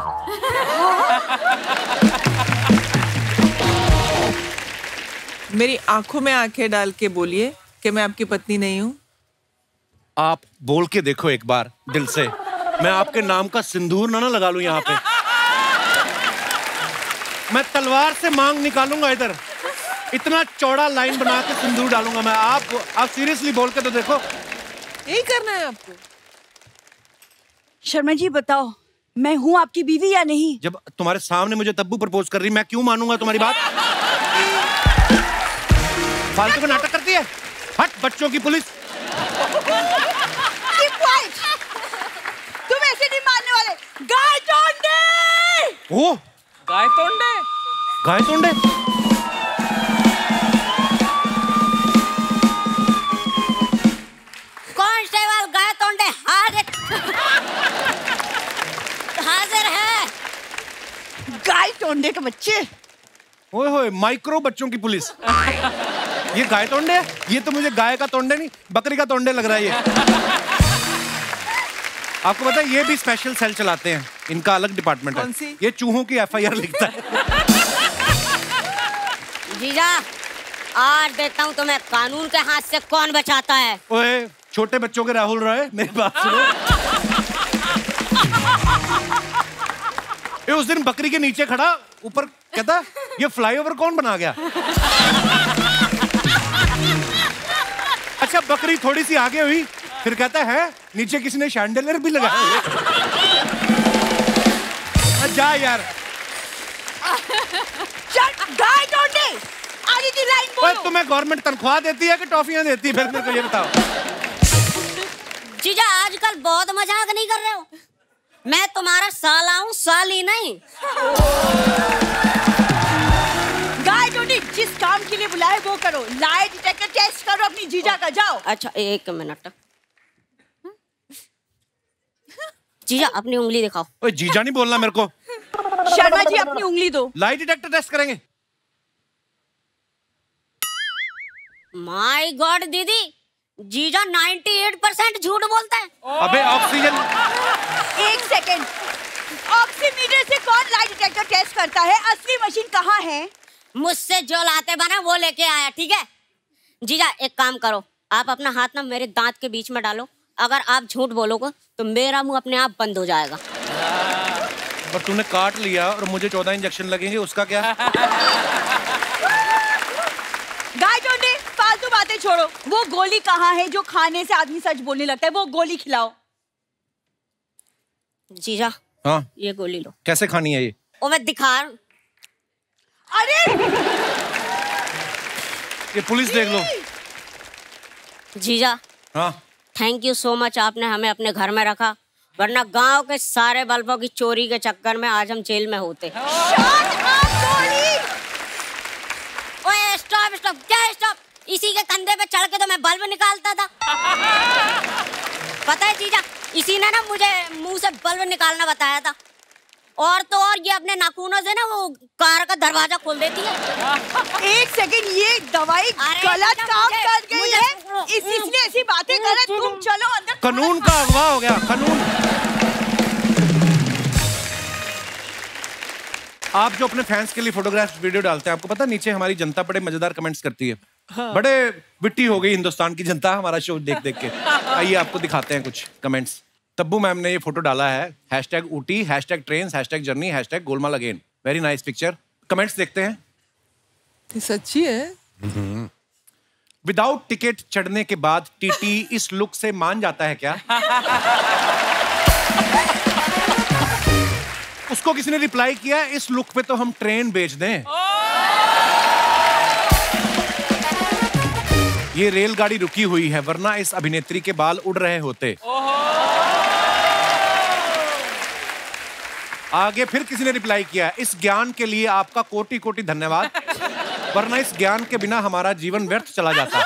मेरी आंखों में आंखें डाल के बोलिए कि मैं आपकी पत्नी नहीं हूँ. आप बोल के देखो एक बार दिल से. मैं आपके नाम का सिंदूर ना ना लगा लूं यहाँ पे. मैं तलवार से मांग निकालूंगा इधर. इतना चौड़ा लाइन बना के सिंदूर डालूंगा मैं. आप आप सीरियसली बोल के तो देखो. यही करना है आपको. शर्मा जी बताओ मैं हूँ आपकी बीवी या नहीं? जब तुम्हारे सामने मुझे तब्बू प्रपोज कर रही, मैं क्यों मानूंगा तुम्हारी बात? फालतू का नाटक करती है. हट बच्चों की पुलिस. तुम ऐसे नहीं मानने वाले. गाय तोंडे. ओ गाय तोंडे. गाय तोंडे. कांस्टेबल गाय तोंडे हाजिर हाजिर है. गाय तोंडे के बच्चे. ओए होए माइक्रो बच्चों की पुलिस. ये गाय तोंडे है? ये तो मुझे गाय का तोंडे नहीं बकरी का तोंडे लग रहा है ये. आपको पता है ये भी स्पेशल सेल चलाते हैं. इनका अलग डिपार्टमेंट है. ये चूहों की एफ आई आर लिखता है. जीजा आज देखता हूँ तुम्हें कानून के हाथ से कौन बचाता है. ओए छोटे बच्चों के राहुल रॉय मेरी बात सुनो. उस दिन बकरी के नीचे खड़ा ऊपर कहता ये फ्लाईओवर कौन बना गया? अच्छा बकरी थोड़ी सी आगे हुई फिर कहता है नीचे किसी ने शैंडलर भी लगाया. जा यार. गाय तोंडे आगे की लाइन बोल. बाद तुम्हें गवर्नमेंट तनख्वाह देती है कि टॉफियां देती है? फिर मेरे को ये बताओ। जीजा आजकल बहुत मजाक नहीं कर रहे हो? मैं तुम्हारा साला हूँ, साली नहीं। गाइस ओनली जिस काम के लिए बुलाए वो करो। लाई डिटेक्टर टेस्ट करो अपनी जीजा का, जाओ। अच्छा एक मिनट। जीजा अपनी उंगली दिखाओ। ओए जीजा नहीं बोलना मेरे को। शर्मा जी अपनी उंगली दो। लाई डिटेक्टर टेस्ट करेंगे। माय गॉड दीदी, जीजा अट्ठानवे परसेंट झूठ बोलता है। अबे ऑक्सीजन। एक सेकंड। ऑक्सीमीटर से कौन लाई डिटेक्टर टेस्ट करता है? असली मशीन कहाँ है? मुझसे जो लाते बना वो लेके आया, ठीक है? जीजा एक काम करो, आप अपना हाथ ना मेरे दांत के बीच में डालो। अगर आप झूठ बोलोगे तो मेरा मुंह अपने आप बंद हो जाएगा। पर तूने काट लिया और मुझे चौदह इंजेक्शन लगेंगे, उसका क्या? गाइस ओनली फालतू बातें छोड़ो। वो गोली कहाँ है जो खाने से आदमी सच बोलने लगता है? वो गोली खिलाओ। जीजा हाँ ये गोली लो। कैसे खानी है ये? ओ मैं दिखा। अरे ये पुलिस देख लो। जीजा हाँ थैंक यू सो मच, आपने हमें अपने घर में रखा, वरना गांव के सारे बल्बों की चोरी के चक्कर में आज हम जेल में होते। ओए स्टॉप स्टॉप, क्या स्टॉप? इसी के कंधे पे चढ़ के तो मैं बल्ब निकालता था। पता है जीजा, इसी ने ना मुझे मुंह से बल्ब निकालना बताया था। और तो और ये अपने नाखूनों से ना वो कार का दरवाजा खोल देती है। एक सेकंड, ये दवाई गलत काम कर गई है, इसलिए ऐसी बातें कर रहे। तुम चलो अंदर। कानून का अगवा हो गया कानून। आप जो अपने फैंस के लिए फोटोग्राफ्स वीडियो डालते हैं, आपको पता नीचे हमारी जनता बड़े मजेदार कमेंट्स करती है। बड़े विट्टी हो गई हिंदुस्तान की जनता हमारा शो देख देख के। आइए आपको दिखाते हैं कुछ कमेंट्स। तब्बू मैम ने ये फोटो डाला है, hashtag Ooty, hashtag train, hashtag journey, hashtag Golmaal again. Very nice picture. Comments देखते हैं। ये सच्ची है? विदाउट टिकट चढ़ने के बाद टीटी इस लुक से मान जाता है क्या? उसको किसी ने रिप्लाई किया, इस लुक पे तो हम ट्रेन बेच दें। ये रेलगाड़ी रुकी हुई है वरना इस अभिनेत्री के बाल उड़ रहे होते। आगे फिर किसी ने रिप्लाई किया, इस ज्ञान के लिए आपका कोटि कोटि धन्यवाद, वरना इस ज्ञान के बिना हमारा जीवन व्यर्थ चला जाता।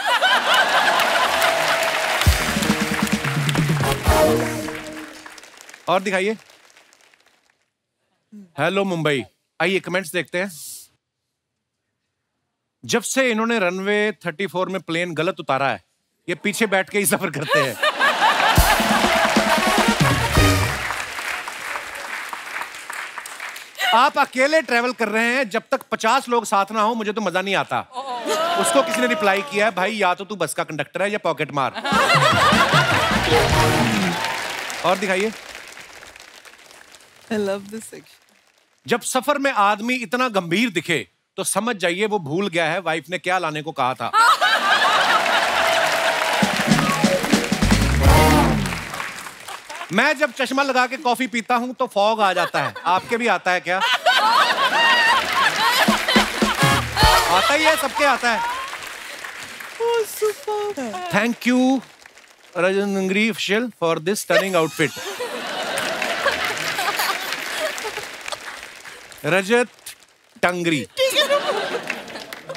और दिखाइए। हेलो मुंबई। आइए कमेंट्स देखते हैं। जब से इन्होंने रनवे थर्टी फोर में प्लेन गलत उतारा है, ये पीछे बैठ के ही सफर करते हैं। आप अकेले ट्रैवल कर रहे हैं, जब तक पचास लोग साथ ना हो मुझे तो मजा नहीं आता। उसको किसी ने रिप्लाई किया है, भाई या तो तू बस का कंडक्टर है या पॉकेट मार। और दिखाइए। I love this section. जब सफर में आदमी इतना गंभीर दिखे तो समझ जाइए वो भूल गया है वाइफ ने क्या लाने को कहा था। मैं जब चश्मा लगा के कॉफी पीता हूँ तो फॉग आ जाता है, आपके भी आता है क्या? आता ही है, सबके आता है। थैंक यू रजनंगरी अफशल for this stunning outfit. Rajat Tangri.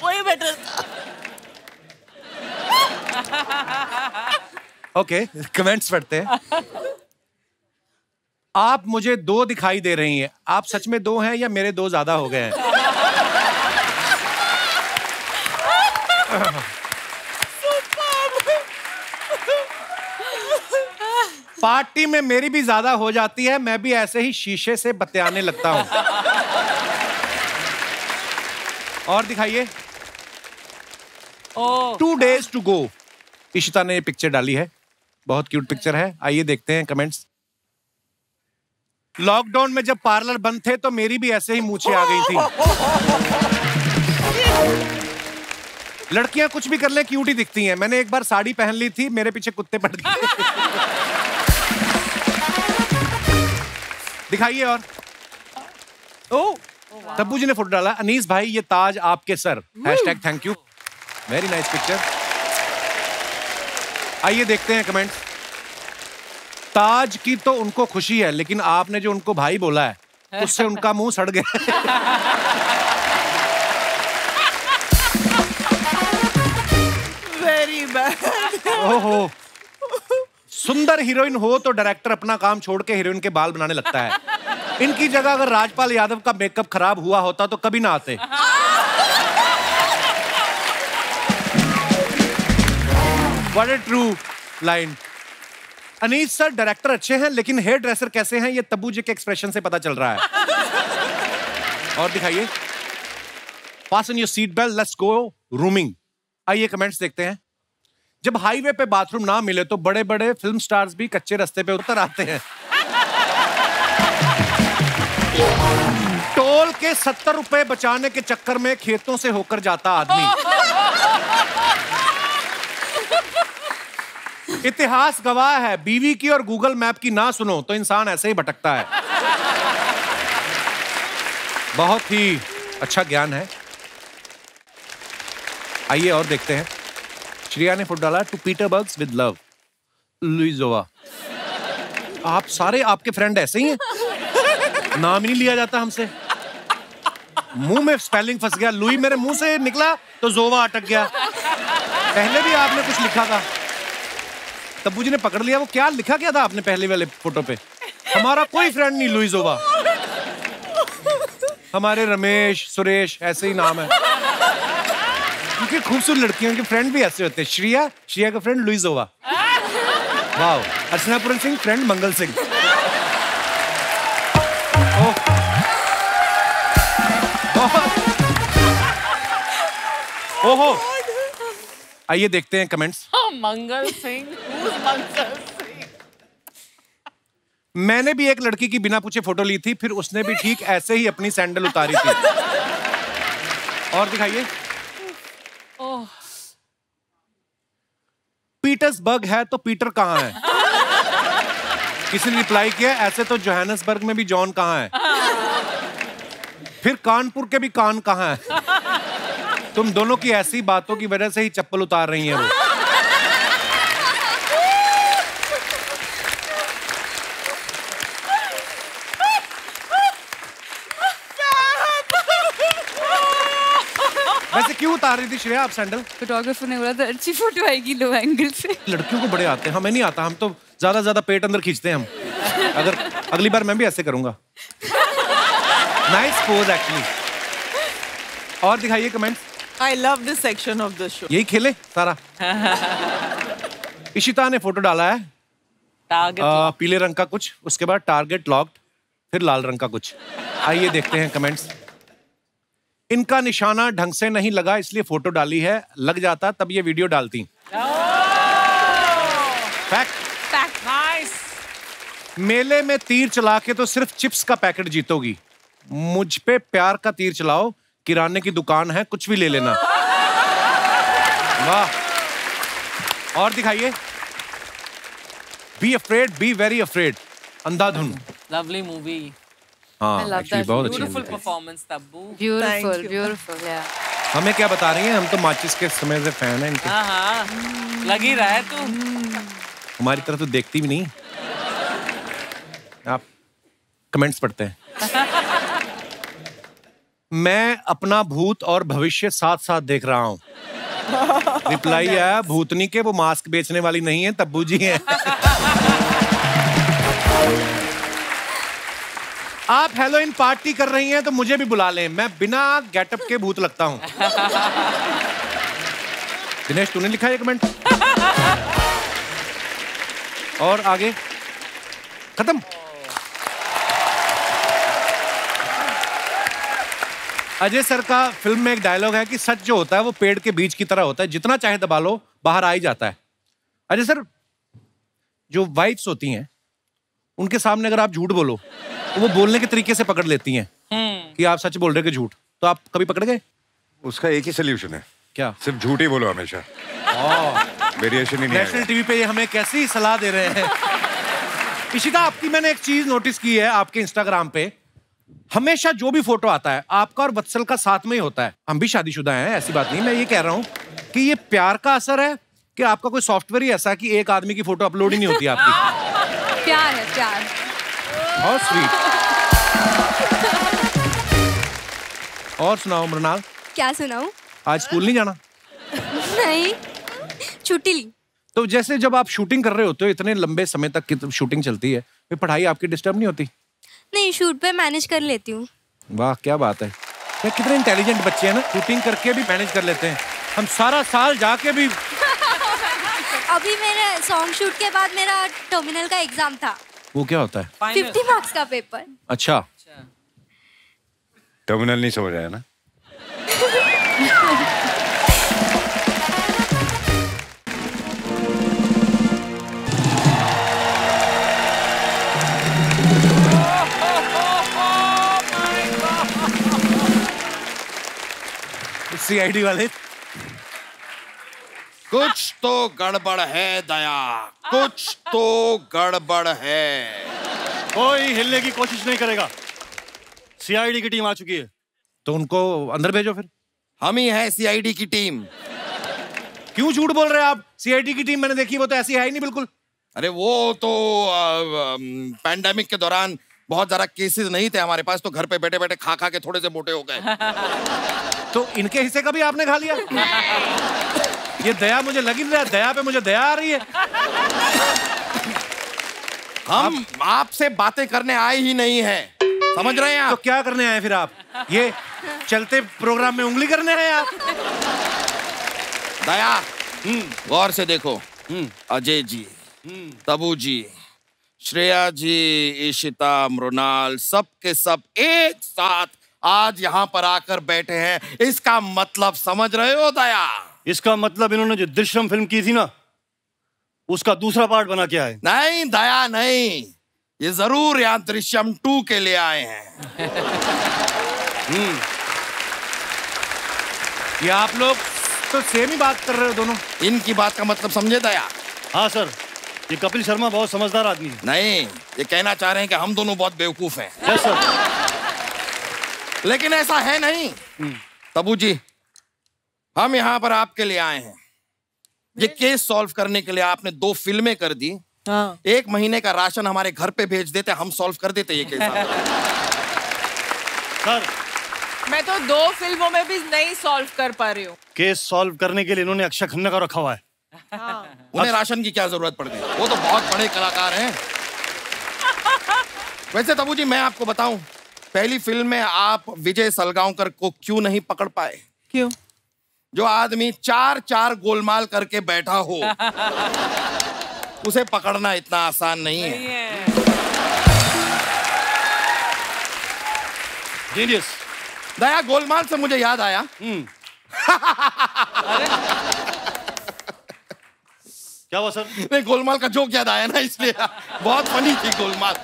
वही बेटर। ओके कमेंट्स पढ़ते हैं। आप मुझे दो दिखाई दे रही हैं, आप सच में दो हैं या मेरे दो ज्यादा हो गए हैं? पार्टी में मेरी भी ज्यादा हो जाती है, मैं भी ऐसे ही शीशे से बतियाने लगता हूं। और दिखाइए। Two days to go, Ishita ने ये पिक्चर डाली है, बहुत क्यूट पिक्चर है। आइए देखते हैं कमेंट्स। लॉकडाउन में जब पार्लर बंद थे तो मेरी भी ऐसे ही मूछें आ गई थी। लड़कियां कुछ भी कर ले क्यूट ही दिखती हैं। मैंने एक बार साड़ी पहन ली थी, मेरे पीछे कुत्ते पड़ गए। दिखाइए। और ओ तब्बू जी ने फोटो डाला, अनीस भाई ये ताज आपके sir, hashtag thank you. Very nice picture. आइए देखते हैं कमेंट्स. ताज की तो उनको खुशी है, लेकिन आपने जो उनको भाई बोला है, उससे उनका मुंह सड़ गया. ओहो, सुंदर हीरोइन हो तो डायरेक्टर अपना काम छोड़ के हीरोइन के बाल बनाने लगता है. इनकी जगह अगर राजपाल यादव का मेकअप खराब हुआ होता तो कभी ना आते. What a true line. Anees sir director अच्छे हैं, लेकिन हेयर ड्रेसर कैसे हैं ये तब्बू जी के एक्सप्रेशन से पता चल रहा है. और दिखाइए. Fasten your seat belt. Let's go rooming. आइए कमेंट्स देखते हैं. जब हाईवे पे बाथरूम ना मिले तो बड़े बड़े फिल्म स्टार्स भी कच्चे रास्ते पे उतर आते हैं. टोल के सत्तर रुपए बचाने के चक्कर में खेतों से होकर जाता आदमी. इतिहास गवाह है, बीवी की और गूगल मैप की ना सुनो तो इंसान ऐसे ही भटकता है. बहुत ही अच्छा ज्ञान है. आइए और देखते हैं. श्रिया ने फुट डाला to Peter bugs with love लुइजोवा. आप सारे आपके फ्रेंड ऐसे ही हैं, नाम ही नहीं लिया जाता हमसे. मुंह में स्पेलिंग फंस गया. लुई मेरे मुंह से निकला तो जोवा अटक गया. पहले भी आपने कुछ लिखा था, तब्बू जी ने पकड़ लिया. वो क्या लिखा क्या था आपने पहले वाले फोटो पे? हमारा कोई फ्रेंड नहीं लुइजोवा, हमारे रमेश सुरेश ऐसे ही नाम है. क्योंकि खूबसूरत लड़कियों के फ्रेंड भी ऐसे होते हैं. श्रिया श्रिया का फ्रेंड लुइजोवा. वाओ. अर्चना पुरन सिंह फ्रेंड मंगल सिंह. ओहो. आइए देखते हैं कमेंट्स. मंगल सिंह. मंगल सिंह. मैंने भी एक लड़की की बिना पूछे फोटो ली थी, फिर उसने भी ठीक ऐसे ही अपनी सैंडल उतारी थी. और दिखाइए. Oh. पीटर्सबर्ग है तो पीटर कहाँ है? किसी ने रिप्लाई किया, ऐसे तो जोहानसबर्ग में भी जॉन कहाँ है, फिर कानपुर के भी कान कहाँ है. तुम दोनों की ऐसी बातों की वजह से ही चप्पल उतार रही हैं वो. वैसे क्यों उतार रही थी श्रेया आप सैंडल? फोटोग्राफर ने बोला था अच्छी फोटो आएगी लो एंगल से. लड़कियों को बड़े आते हैं, हमें नहीं आता. हम तो ज्यादा ज्यादा पेट अंदर खींचते हैं हम. अगर अगली बार मैं भी ऐसे करूंगा. Nice pose actually. और दिखाइए comments. I love this section of the show. यही खेले सारा. इशिता ने फोटो डाला है आ, पीले रंग का कुछ, उसके बाद टारगेट लॉक्ड, फिर लाल रंग का कुछ. आइए देखते हैं कमेंट्स. इनका निशाना ढंग से नहीं लगा इसलिए फोटो डाली है, लग जाता तब ये वीडियो डालती. फैक्ट. फैक्ट. नाइस. मेले में तीर चला के तो सिर्फ चिप्स का पैकेट जीतोगी, मुझ पे प्यार का तीर चलाओ, किराने की दुकान है कुछ भी ले लेना. वाह. और दिखाइए. Be afraid be very afraid. Andhadhun. Lovely movie. हाँ, बहुत beautiful performance Tabu. Beautiful beautiful. या हमें क्या बता रही हैं, हम तो माचिस के समय से फैन हैं इनके. हाँ, लग ही रहा है तू. हमारी तरफ तो देखती भी नहीं. आप कमेंट्स पढ़ते हैं. मैं अपना भूत और भविष्य साथ साथ देख रहा हूँ. रिप्लाई आया भूतनी के वो मास्क बेचने वाली नहीं है, तब्बू जी हैं. आप हैलोइन पार्टी कर रही हैं तो मुझे भी बुला लें, मैं बिना गेटअप के भूत लगता हूं. दिनेश तूने लिखा है कमेंट. और आगे खत्म. अजय सर का फिल्म में एक डायलॉग है कि सच जो होता है वो पेड़ के बीज की तरह होता है, जितना चाहे दबा लो बाहर आ ही जाता है. अजय सर, जो वाइफ्स होती हैं उनके सामने अगर आप झूठ बोलो तो वो बोलने के तरीके से पकड़ लेती हैं कि आप सच बोल रहे हो कि झूठ. तो आप कभी पकड़ गए? उसका एक ही सलूशन है. क्या? सिर्फ झूठ ही बोलो हमेशा. वेरिएशन ही नहीं. नेशनल टीवी पे ये हमें कैसी सलाह दे रहे हैं. इशिता, आपकी मैंने एक चीज नोटिस की है, आपके इंस्टाग्राम पे हमेशा जो भी फोटो आता है आपका और वत्सल का साथ में ही होता है. हम भी शादीशुदा हैं, ऐसी बात नहीं. मैं ये कह रहा हूँ कि ये प्यार का असर है कि आपका कोई सॉफ्टवेयर ही ऐसा कि एक आदमी की फोटो अपलोड ही नहीं होती आपकी? प्यार है, प्यार। और स्वीट। और सुनाओ मृणाल। क्या सुनाऊं? आज स्कूल नहीं जाना? नहीं, छुट्टी ली। तो जैसे जब आप शूटिंग कर रहे होते हो इतने लंबे समय तक की शूटिंग चलती है, फिर पढ़ाई आपकी डिस्टर्ब नहीं होती? नहीं, शूट पे मैनेज कर लेती हूँ। वाह क्या बात है, क्या कितने इंटेलिजेंट बच्चे हैं ना, शूटिंग करके भी मैनेज कर लेते हैं। हम सारा साल जाके भी। अभी मेरे सॉन्ग शूट के बाद मेरा टर्मिनल का एग्जाम था। वो क्या होता है? फिफ्टी मार्क्स का पेपर। अच्छा, टर्मिनल नहीं समझ आया ना? सीआईडी वाले, कुछ तो गड़बड़ है दया, कुछ तो गड़बड़ है। कोई हिलने की कोशिश नहीं करेगा, सीआईडी की टीम आ चुकी है। तो उनको अंदर भेजो फिर। हम ही है सीआईडी की टीम। क्यों झूठ बोल रहे हैं आप? सीआईडी की टीम मैंने देखी, वो तो ऐसी है ही नहीं बिल्कुल। अरे वो तो पैंडेमिक के दौरान बहुत ज़्यादा केसेस नहीं थे हमारे पास, तो घर पे बैठे बैठे खा खा के थोड़े से मोटे हो गए। तो इनके हिस्से का भी आपने खा लिया? ये दया मुझे लगी नहीं रहा, दया पे मुझे दया आ रही है। हम आपसे बातें करने आए ही नहीं हैं, समझ रहे हैं आप? तो क्या करने आए फिर आप? ये चलते प्रोग्राम में उंगली करने आए आप? दया, गौर से देखो, अजय जी, तबू जी, श्रेया जी, इशिता, मृणाल, सब के सब एक साथ आज यहाँ पर आकर बैठे हैं। इसका मतलब समझ रहे हो दया? इसका मतलब इन्होंने जो दृश्यम फिल्म की थी ना, उसका दूसरा पार्ट बना के आए। नहीं दया नहीं, ये जरूर यहाँ दृश्यम टू के लिए आए हैं। ये आप लोग तो सेम ही बात कर रहे हो दोनों। इनकी बात का मतलब समझे दया? हाँ सर, ये कपिल शर्मा बहुत समझदार आदमी है। नहीं, ये कहना चाह रहे हैं कि हम दोनों बहुत बेवकूफ हैं। यस सर, लेकिन ऐसा है नहीं। तबू जी, हम यहाँ पर आपके लिए आए हैं। ये केस सॉल्व करने के लिए आपने दो फिल्में कर दी। हाँ। एक महीने का राशन हमारे घर पे भेज देते, हम सॉल्व कर देते ये केस। सर, मैं तो दो फिल्मों में भी नहीं सॉल्व कर पा रही हूँ। केस सॉल्व करने के लिए इन्होंने अक्षय खन्ना का रखा हुआ है। हाँ। उन्हें राशन की क्या जरूरत पड़ गई, वो तो बहुत बड़े कलाकार है। वैसे तबू जी, मैं आपको बताऊँ, पहली फिल्म में आप विजय सलगांवकर को क्यों नहीं पकड़ पाए? क्यों? जो आदमी चार चार गोलमाल करके बैठा हो, उसे पकड़ना इतना आसान नहीं है। जीनियस। दया, गोलमाल से मुझे याद आया। क्या हुआ सर? नहीं, गोलमाल का जोक याद आया ना, इसलिए। बहुत फनी थी गोलमाल।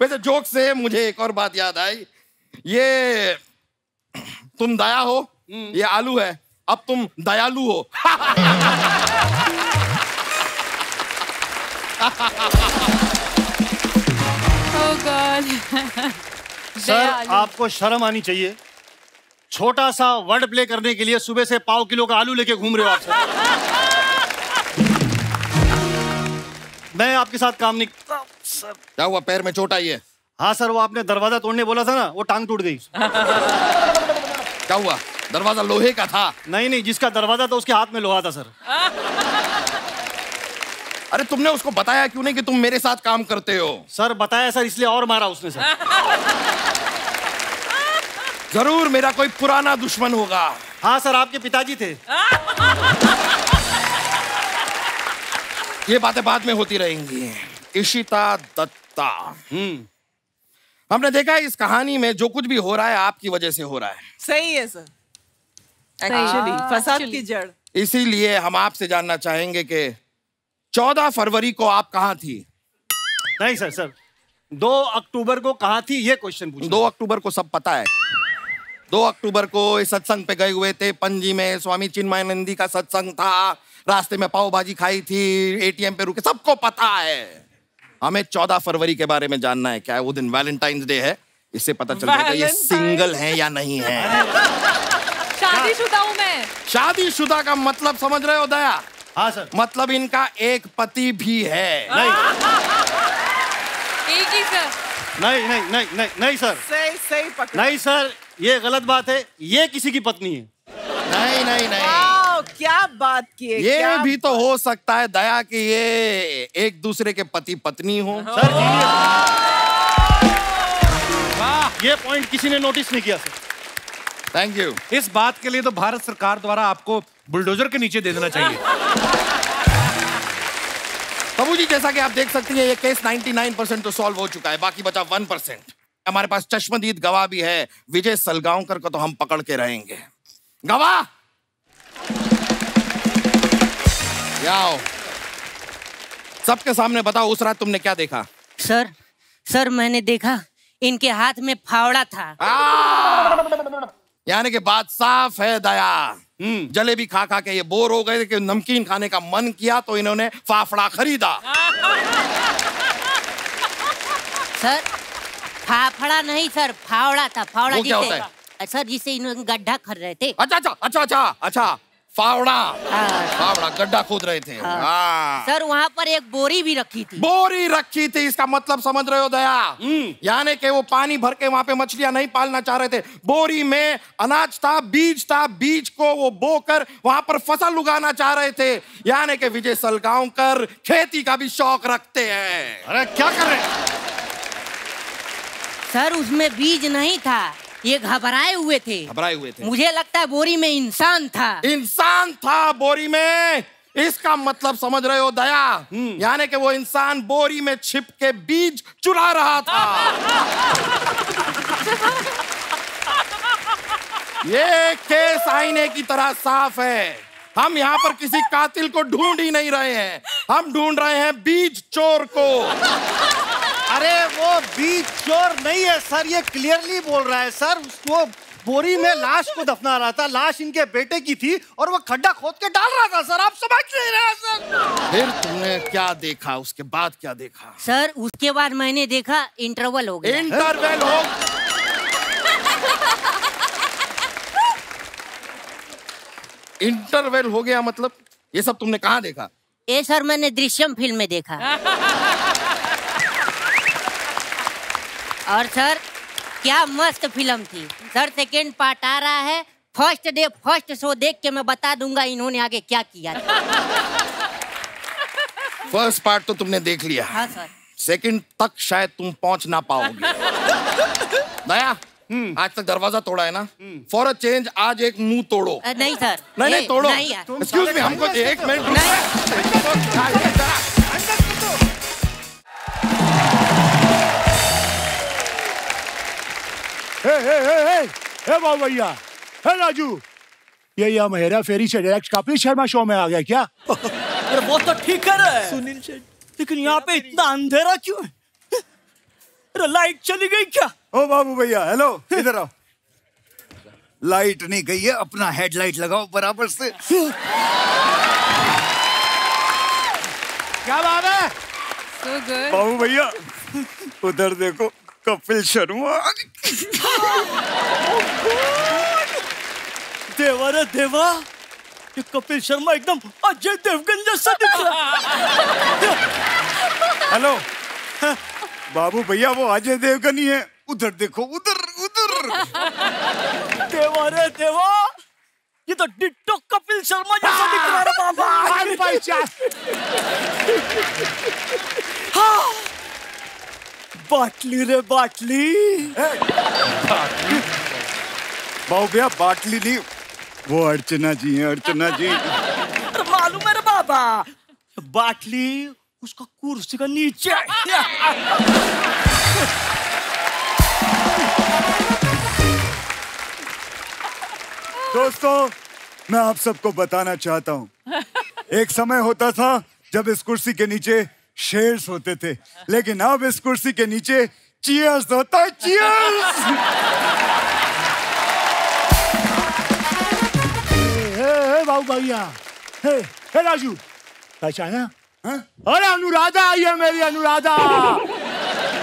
वैसे जोक से मुझे एक और बात याद आई, ये तुम दया हो, ये आलू है, अब तुम दयालु हो। Oh God. सर, आपको शर्म आनी चाहिए। छोटा सा वर्ड प्ले करने के लिए सुबह से पाव किलो का आलू लेके घूम रहे हो आप सर। मैं आपके साथ काम नहीं। सर क्या हुआ, पैर में चोट आई है? हाँ सर, वो आपने दरवाजा तोड़ने बोला था ना, वो टांग टूट गई। क्या हुआ? दरवाजा लोहे का था? नहीं नहीं, जिसका दरवाजा था उसके हाथ में लोहा था सर। अरे तुमने उसको बताया क्यों नहीं कि तुम मेरे साथ काम करते हो? सर बताया सर, इसलिए और मारा उसने सर। जरूर मेरा कोई पुराना दुश्मन होगा। हाँ सर, आपके पिताजी थे। ये बातें बाद में होती रहेंगी। इशिता दत्ता, हमने देखा है इस कहानी में जो कुछ भी हो रहा है आपकी वजह से हो रहा है। सही है सर, एक्चुअली फसाद की जड़। इसीलिए हम आपसे जानना चाहेंगे कि चौदह फरवरी को आप कहाँ थी? नहीं सर, सर दो अक्टूबर को कहाँ थी, ये क्वेश्चन पूछा। दो अक्टूबर को सब पता है। दो अक्टूबर को इस सत्संग पे गए हुए थे, पणजी में स्वामी चिन्मयानंदी का सत्संग था, रास्ते में पाव भाजी खाई थी, एटीएम पे रुके, सबको पता है। हमें चौदह फरवरी के बारे में जानना है। क्या है वो दिन? वैलेंटाइंस डे है, इससे पता चल जाएगा ये सिंगल है या नहीं है। शादीशुदा हूं मैं। है। शादीशुदा का मतलब समझ रहे हो दया? हाँ सर। मतलब इनका एक पति भी है। नहीं। एक ही सर। नहीं नहीं नहीं नहीं नहीं सर। सही सही पकड़। नहीं सर, ये गलत बात है। ये किसी की पत्नी है। नहीं नहीं नहीं। क्या बात की है? ये भी तो हो सकता है दया कि ये एक दूसरे के पति पत्नी हो। सर ये पॉइंट किसी ने नोटिस नहीं किया सर। Thank you. इस बात के लिए तो भारत सरकार द्वारा आपको बुलडोजर के नीचे दे देना चाहिए। तबू जी जैसा कि आप देख सकती हैं ये केस निन्यानवे परसेंट तो सॉल्व हो चुका है, बाकी बचा एक परसेंट। हमारे पास चश्मदीद गवाह भी है, विजय सलगांवकर को तो हम पकड़ के रहेंगे। गवाह याओ, सबके सामने बताओ उस रात तुमने क्या देखा? सर, सर मैंने देखा इनके हाथ में फावड़ा था। यानी कि बात साफ है दया। हम्म, जलेबी खा खा के ये बोर हो गए कि नमकीन खाने का मन किया तो इन्होंने फाफड़ा खरीदा। सर फाफड़ा नहीं सर, फावड़ा था। फावड़ा वो क्या होता है? सर जिसे इन्होंने गड्ढा खन रहे थे। अच्छा अच्छा अच्छा अच्छा अच्छा फावड़ा। फावड़ा गड्ढा खोद रहे थे। हाँ सर, वहाँ पर एक बोरी भी रखी थी। बोरी रखी थी, इसका मतलब समझ रहे हो दया? यानी कि वो पानी भर के वहाँ पे मछलियाँ नहीं पालना चाह रहे थे। बोरी में अनाज था, बीज था, बीज को वो बोकर वहाँ पर फसल उगाना चाह रहे थे। यानी कि विजय सलगांवकर खेती का भी शौक रखते हैं। अरे क्या कर रहे हैं सर? उसमें बीज नहीं था, ये घबराए हुए थे। घबराए हुए थे। मुझे लगता है बोरी में इंसान था। इंसान था बोरी में, इसका मतलब समझ रहे हो दया? यानी कि वो इंसान बोरी में छिप के बीज चुरा रहा था। ये केस आईने की तरह साफ है। हम यहाँ पर किसी कातिल को ढूंढ ही नहीं रहे हैं, हम ढूंढ रहे हैं बीज चोर को। अरे वो बीज चोर नहीं है सर, ये क्लियरली बोल रहा है सर। वो बोरी में लाश को दफना रहा था, लाश इनके बेटे की थी और वो खड्डा खोद के डाल रहा था सर। आप समझ नहीं रहे सर। फिर तुमने क्या देखा, उसके बाद क्या देखा? सर उसके बाद मैंने देखा इंटरवल हो गया। इंटरवल हो इंटरवल हो गया मतलब? ये सब तुमने कहाँ देखा? ये सर मैंने दृश्यम फिल्म में देखा। और सर क्या मस्त फिल्म थी सर। सेकेंड पार्ट आ रहा है, फर्स्ट डे फर्स्ट शो देख के मैं बता दूंगा इन्होंने आगे क्या किया। फर्स्ट पार्ट तो तुमने देख लिया। हाँ सर। सेकेंड तक शायद तुम पहुंच ना पाओगे। दया आज तक दरवाजा तोड़ा है ना? फॉर अ चेंज आज एक मुंह तोड़ो। नहीं सर। नहीं नहीं तोड़ो। एक्सक्यूज मी, हमको एक मिनट। हे हे हे हे हे बाबू भैया, हे राजू, ये हम हेरा फेरी से डायरेक्ट कपिल शर्मा शो में आ गया क्या? अरे बहुत तो ठीक कर रहा है सुनील शेट, लेकिन यहाँ पे इतना अंधेरा क्यों है? अरे लाइट चली गई क्या? ओ बाबू भैया हेलो, इधर आओ। लाइट नहीं गई है, अपना हेडलाइट लगाओ बराबर से। क्या बात है? So good बाबू भैया, उधर देखो कपिल शर्मा। देवा रे देवा, ये कपिल शर्मा एकदम अजय देवगन जैसा दिख रहा। हेलो बाबू भैया, वो अजय देवगन ही है। उधर देखो, उधर उधर। देवा रे देवा, ये तो डिट्टो कपिल शर्मा जैसा दिख रहा है बाबा। हाँ भाई चार बाटली रे बाटली। बाबू भैया बाटली नहीं, वो अर्चना जी हैं। अर्चना जी मालूम है रे बाबा, बाटली उसका कुर्सी का नीचे। दोस्तों मैं आप सबको बताना चाहता हूँ, एक समय होता था जब इस कुर्सी के नीचे शेर्स होते थे, लेकिन अब इस कुर्सी के नीचे चीयर्स होता है। चीयर्स। हे हे बाबू भैया, हे हे राजू, पहचाना? हाँ? अरे अनुराधा, ये मेरी अनुराधा।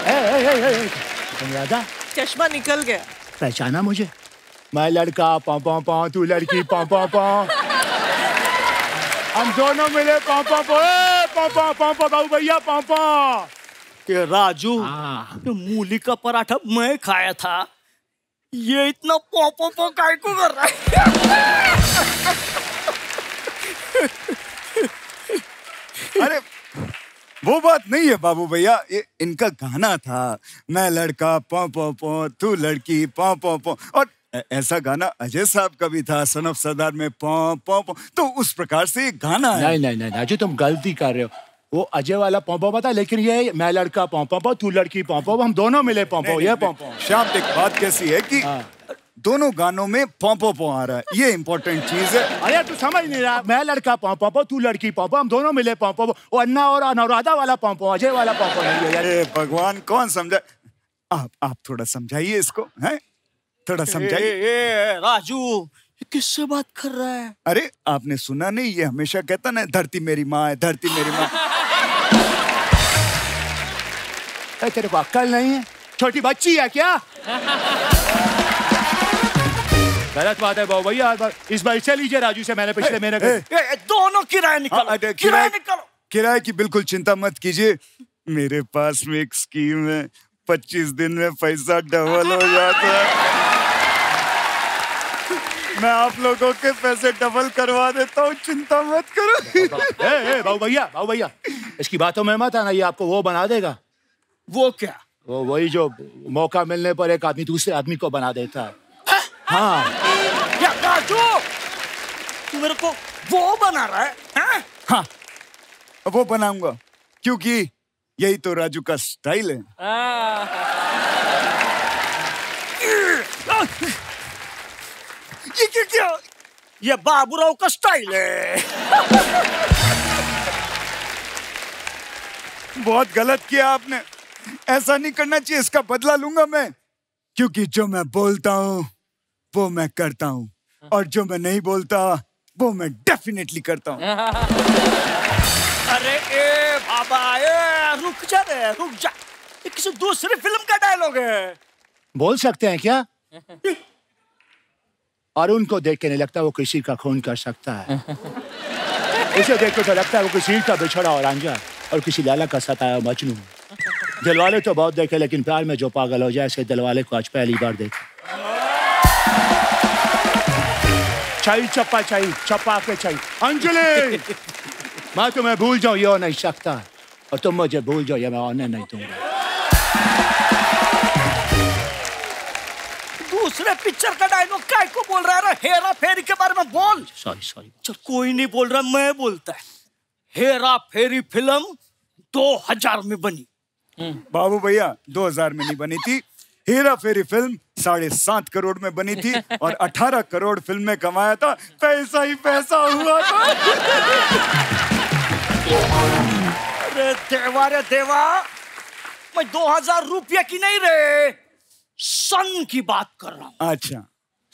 हे हे हे हे अनुराधा, चश्मा निकल गया। पहचाना मुझे? मैं लड़का पां पां पां तू लड़की पां पां पां हम दोनों मिले पां पां पां पां पां पां बाबू भैया पां पां कि राजू मूली का पराठा मैं खाया था ये इतना पां पां पां काय को कर रहा है अरे वो बात नहीं है बाबू भैया ये इनका गाना था मैं लड़का पां पां पां तू लड़की पां पां पां और ऐसा गाना अजय साहब का भी था सन ऑफ सरदार में पां पां पां तो उस प्रकार से गाना है नहीं नहीं नहीं राजू तुम गलती कर रहे हो वो अजय वाला पां पां था लेकिन ये मैं लड़का पां पां पां तू लड़की पां पां हम दोनों मिले पां पां ये पां पां शाम एक बात कैसी है कि दोनों गानों में पापा पो आ रहा है ये इम्पोर्टेंट चीज है अरे तू समझ नहीं रहा मैं लड़का पापा पो तू लड़की पापा हम दोनों मिले पापा वो अन्ना और अनुराधा वाला पापा अजय वाला पापा नहीं है यार भगवान कौन समझा आप आप थोड़ा समझाइए इसको हैं थोड़ा समझाइए राजू किससे बात कर रहा है अरे आपने सुना नहीं ये हमेशा कहता ना धरती मेरी माँ है धरती मेरी माँ तेरे को अक्ल नहीं है छोटी बच्ची है क्या गलत बात है बाबू भैया इस बार इसे लीजिए राजू से मैंने पिछले महीने दोनों किराए निकालो किराए निकालो किराए की बिल्कुल चिंता मत कीजिए मेरे पास में एक स्कीम है पच्चीस दिन में पैसा डबल हो जाता है मैं आप लोगों के पैसे डबल करवा देता हूँ चिंता मत करो बाबू भैया बाबू भैया इसकी बातों में मत आना ये आपको वो बना देगा वो क्या वो वही जो मौका मिलने पर एक आदमी दूसरे आदमी को बना देता है हाँ या राजू तू मेरे को वो बना रहा है हाँ हाँ वो बनाऊंगा क्योंकि यही तो राजू का स्टाइल है ये क्या क्या ये बाबूराव का स्टाइल है बहुत गलत किया आपने ऐसा नहीं करना चाहिए इसका बदला लूंगा मैं क्योंकि जो मैं बोलता हूँ वो मैं करता हूँ और जो मैं नहीं बोलता वो मैं डेफिनेटली करता हूँ अरे ए बाबा ए रुक जा रे रुक जा ये किसी दूसरी फिल्म का डायलॉग है बोल सकते हैं क्या और उनको देख के नहीं लगता वो किसी का खून कर सकता है इसे देख के तो लगता है वो किसी का बिछड़ा और आंजा और किसी लाला का सताया मजनू दिलवाले तो बहुत देखे लेकिन प्यार में जो पागल हो जाए ऐसे दिलवाले को आज पहली बार देखे चाहिए चप्पा चाहिए चप्पा के चाहिए अंजलि मैं तुम्हें भूल जाऊँ ये हो नहीं सकता और तुम मुझे भूल जाओ ये मैं होने नहीं दूंगा दूसरे पिक्चर का डायलॉग काय को बोल रहा है हेरा फेरी के बारे में बोल सॉरी सॉरी चल कोई नहीं बोल रहा मैं बोलता है हेरा फेरी फिल्म दो हज़ार में बनी बाबू भैया दो हज़ार में नहीं बनी थी हेरा फेरी फिल्म साढ़े सात करोड़ में बनी थी और अठारह करोड़ फिल्म में कमाया था पैसा ही पैसा हुआ था अरे देवा रे देवा मैं दो हजार रुपये की नहीं रे सन की बात कर रहा हूँ अच्छा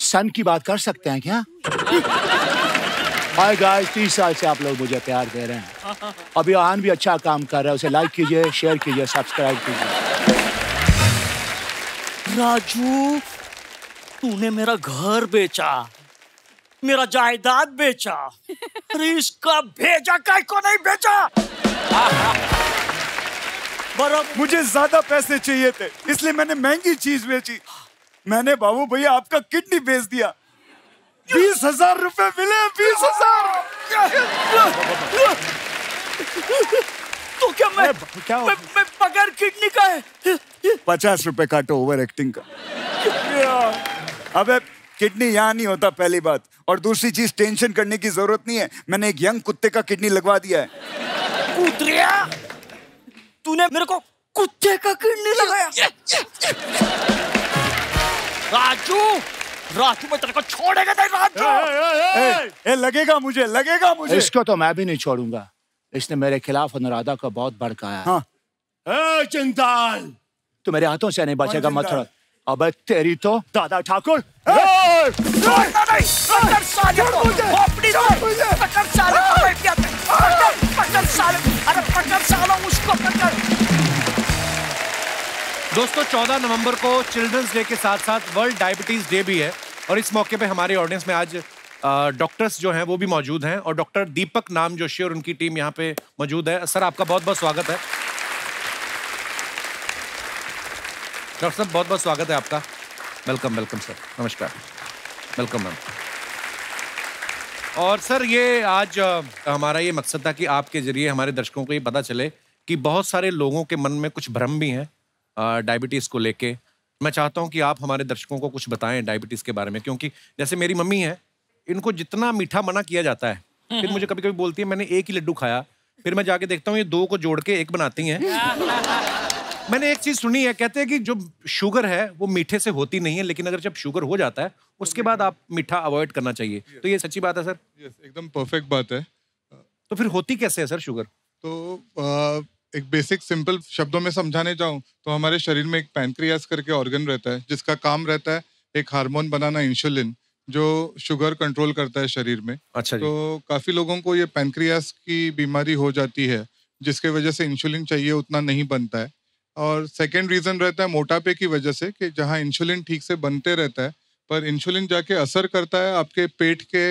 सन की बात कर सकते हैं क्या हाय गाइस तीस साल से आप लोग मुझे प्यार दे रहे हैं अभी आन भी अच्छा काम कर रहा है उसे लाइक कीजिए शेयर कीजिए सब्सक्राइब कीजिए राजू तूने मेरा घर बेचा मेरा जायदाद बेचा अरे इसका भेजा काय को नहीं बेचा बराबर मुझे ज्यादा पैसे चाहिए थे इसलिए मैंने महंगी चीज बेची मैंने बाबू भैया आपका किडनी बेच दिया बीस हजार रुपए मिले बीस हजार तो क्या मैं क्या मैं, मैं बगैर किडनी का है पचास रुपए काटो ओवर एक्टिंग का अबे किडनी यहाँ नहीं होता पहली बात और दूसरी चीज टेंशन करने की जरूरत नहीं है मैंने एक यंग कुत्ते का किडनी लगवा दिया है कुत्रिया तूने मेरे को कुत्ते का किडनी लगाया राजू राजू मैं तेरे को छोड़ेगा नहीं राजू ए लगेगा मुझे लगेगा मुझे इसको तो मैं भी नहीं छोड़ूंगा इसने मेरे खिलाफ अनुराधा को बहुत भड़काया हाँ। ए चिंताल तू मेरे हाथों से नहीं बचेगा मथुरा अब तेरी तो दादा ठाकुर दोस्तों चौदह नवंबर को चिल्ड्रंस डे के साथ साथ वर्ल्ड डायबिटीज डे भी है और इस मौके पे हमारे ऑडियंस में आज डॉक्टर्स जो हैं वो भी मौजूद हैं और डॉक्टर दीपक नाम जोशी और उनकी टीम यहाँ पे मौजूद है। सर आपका बहुत बहुत स्वागत है। डॉक्टर साहब बहुत बहुत स्वागत है आपका। वेलकम वेलकम सर, नमस्कार, वेलकम मैम। और सर ये आज हमारा ये मकसद था कि आपके जरिए हमारे दर्शकों को ये पता चले कि बहुत सारे लोगों के मन में कुछ भ्रम भी हैं डायबिटीज़ को लेके। मैं चाहता हूं कि आप हमारे दर्शकों को कुछ बताएं डायबिटीज़ के बारे में, क्योंकि जैसे मेरी मम्मी है, इनको जितना मीठा मना किया जाता है फिर मुझे कभी कभी बोलती है मैंने एक ही लड्डू खाया, फिर मैं जाके देखता हूँ ये दो को जोड़ के एक बनाती हैं। मैंने एक चीज़ सुनी है, कहते हैं कि जो शुगर है वो मीठे से होती नहीं है, लेकिन अगर जब शुगर हो जाता है उसके बाद आप मीठा अवॉइड करना चाहिए। तो ये सच्ची बात है सर? एकदम परफेक्ट बात है। तो फिर होती कैसे है सर शुगर? तो एक बेसिक सिंपल शब्दों में समझाने जाऊँ तो हमारे शरीर में एक पैनक्रियाज करके ऑर्गन रहता है जिसका काम रहता है एक हार्मोन बनाना, इंसुलिन, जो शुगर कंट्रोल करता है शरीर में। अच्छा। तो काफ़ी लोगों को ये पैनक्रियाज की बीमारी हो जाती है जिसके वजह से इंसुलिन चाहिए उतना नहीं बनता है। और सेकेंड रीज़न रहता है मोटापे की वजह से, कि जहाँ इंसुलिन ठीक से बनते रहता है पर इंसुलिन जाके असर करता है आपके पेट के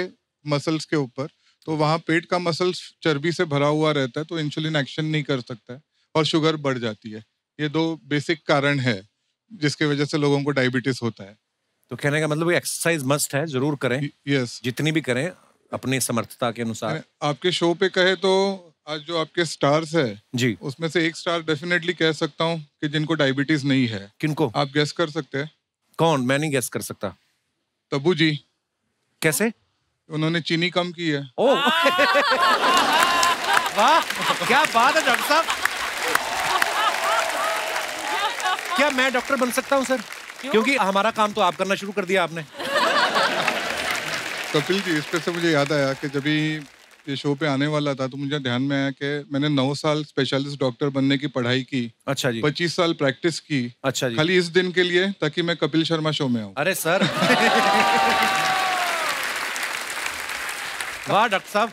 मसल्स के ऊपर, तो वहाँ पेट का मसल्स चर्बी से भरा हुआ रहता है तो इंसुलिन एक्शन नहीं कर सकता है और शुगर बढ़ जाती है। ये दो बेसिक कारण है जिसके वजह से लोगों को डायबिटीज होता है। तो कहने का मतलब एक्सरसाइज मस्ट है, जरूर करें। यस, जितनी भी करें अपनी समर्थता के अनुसार। आपके शो पे कहे तो आज जो आपके स्टार्स है जी, उसमें से एक स्टार डेफिनेटली कह सकता हूँ कि जिनको डायबिटीज नहीं है। किनको आप गेस कर सकते हैं? कौन? मैं नहीं गेस कर सकता। तबू जी। कैसे? उन्होंने चीनी कम की है। ओ वाह क्या बात है डॉक्टर साहब। क्या मैं डॉक्टर बन सकता हूं सर? क्यों? क्योंकि हमारा काम तो आप करना शुरू कर दिया आपने। कपिल जी, इस पे से मुझे याद आया कि जब ये शो पे आने वाला था तो मुझे ध्यान में आया कि मैंने नौ साल स्पेशलिस्ट डॉक्टर बनने की पढ़ाई की। अच्छा जी। पच्चीस साल प्रैक्टिस की। अच्छा जी। खाली इस दिन के लिए, ताकि मैं कपिल शर्मा शो में आऊँ। अरे सर वाह डॉक्टर साहब,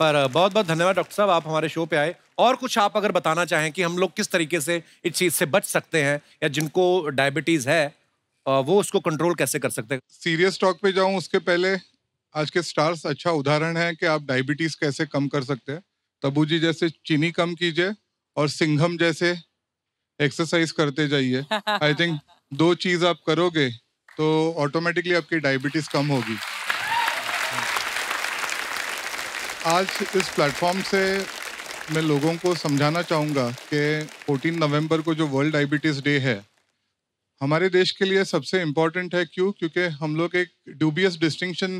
पर बहुत बहुत धन्यवाद डॉक्टर साहब आप हमारे शो पे आए। और कुछ आप अगर बताना चाहें कि हम लोग किस तरीके से इस चीज़ से बच सकते हैं, या जिनको डायबिटीज़ है वो उसको कंट्रोल कैसे कर सकते हैं? सीरियस टॉक पे जाऊं उसके पहले आज के स्टार्स अच्छा उदाहरण है कि आप डायबिटीज़ कैसे कम कर सकते हैं। तबू जी जैसे चीनी कम कीजिए और सिंघम जैसे एक्सरसाइज करते जाइए। आई थिंक दो चीज़ आप करोगे तो ऑटोमेटिकली आपकी डायबिटीज़ कम होगी। आज इस प्लेटफॉर्म से मैं लोगों को समझाना चाहूँगा कि चौदह नवंबर को जो वर्ल्ड डायबिटीज़ डे है हमारे देश के लिए सबसे इम्पॉर्टेंट है। क्यों? क्योंकि हम लोग एक ड्यूबियस डिस्टिंक्शन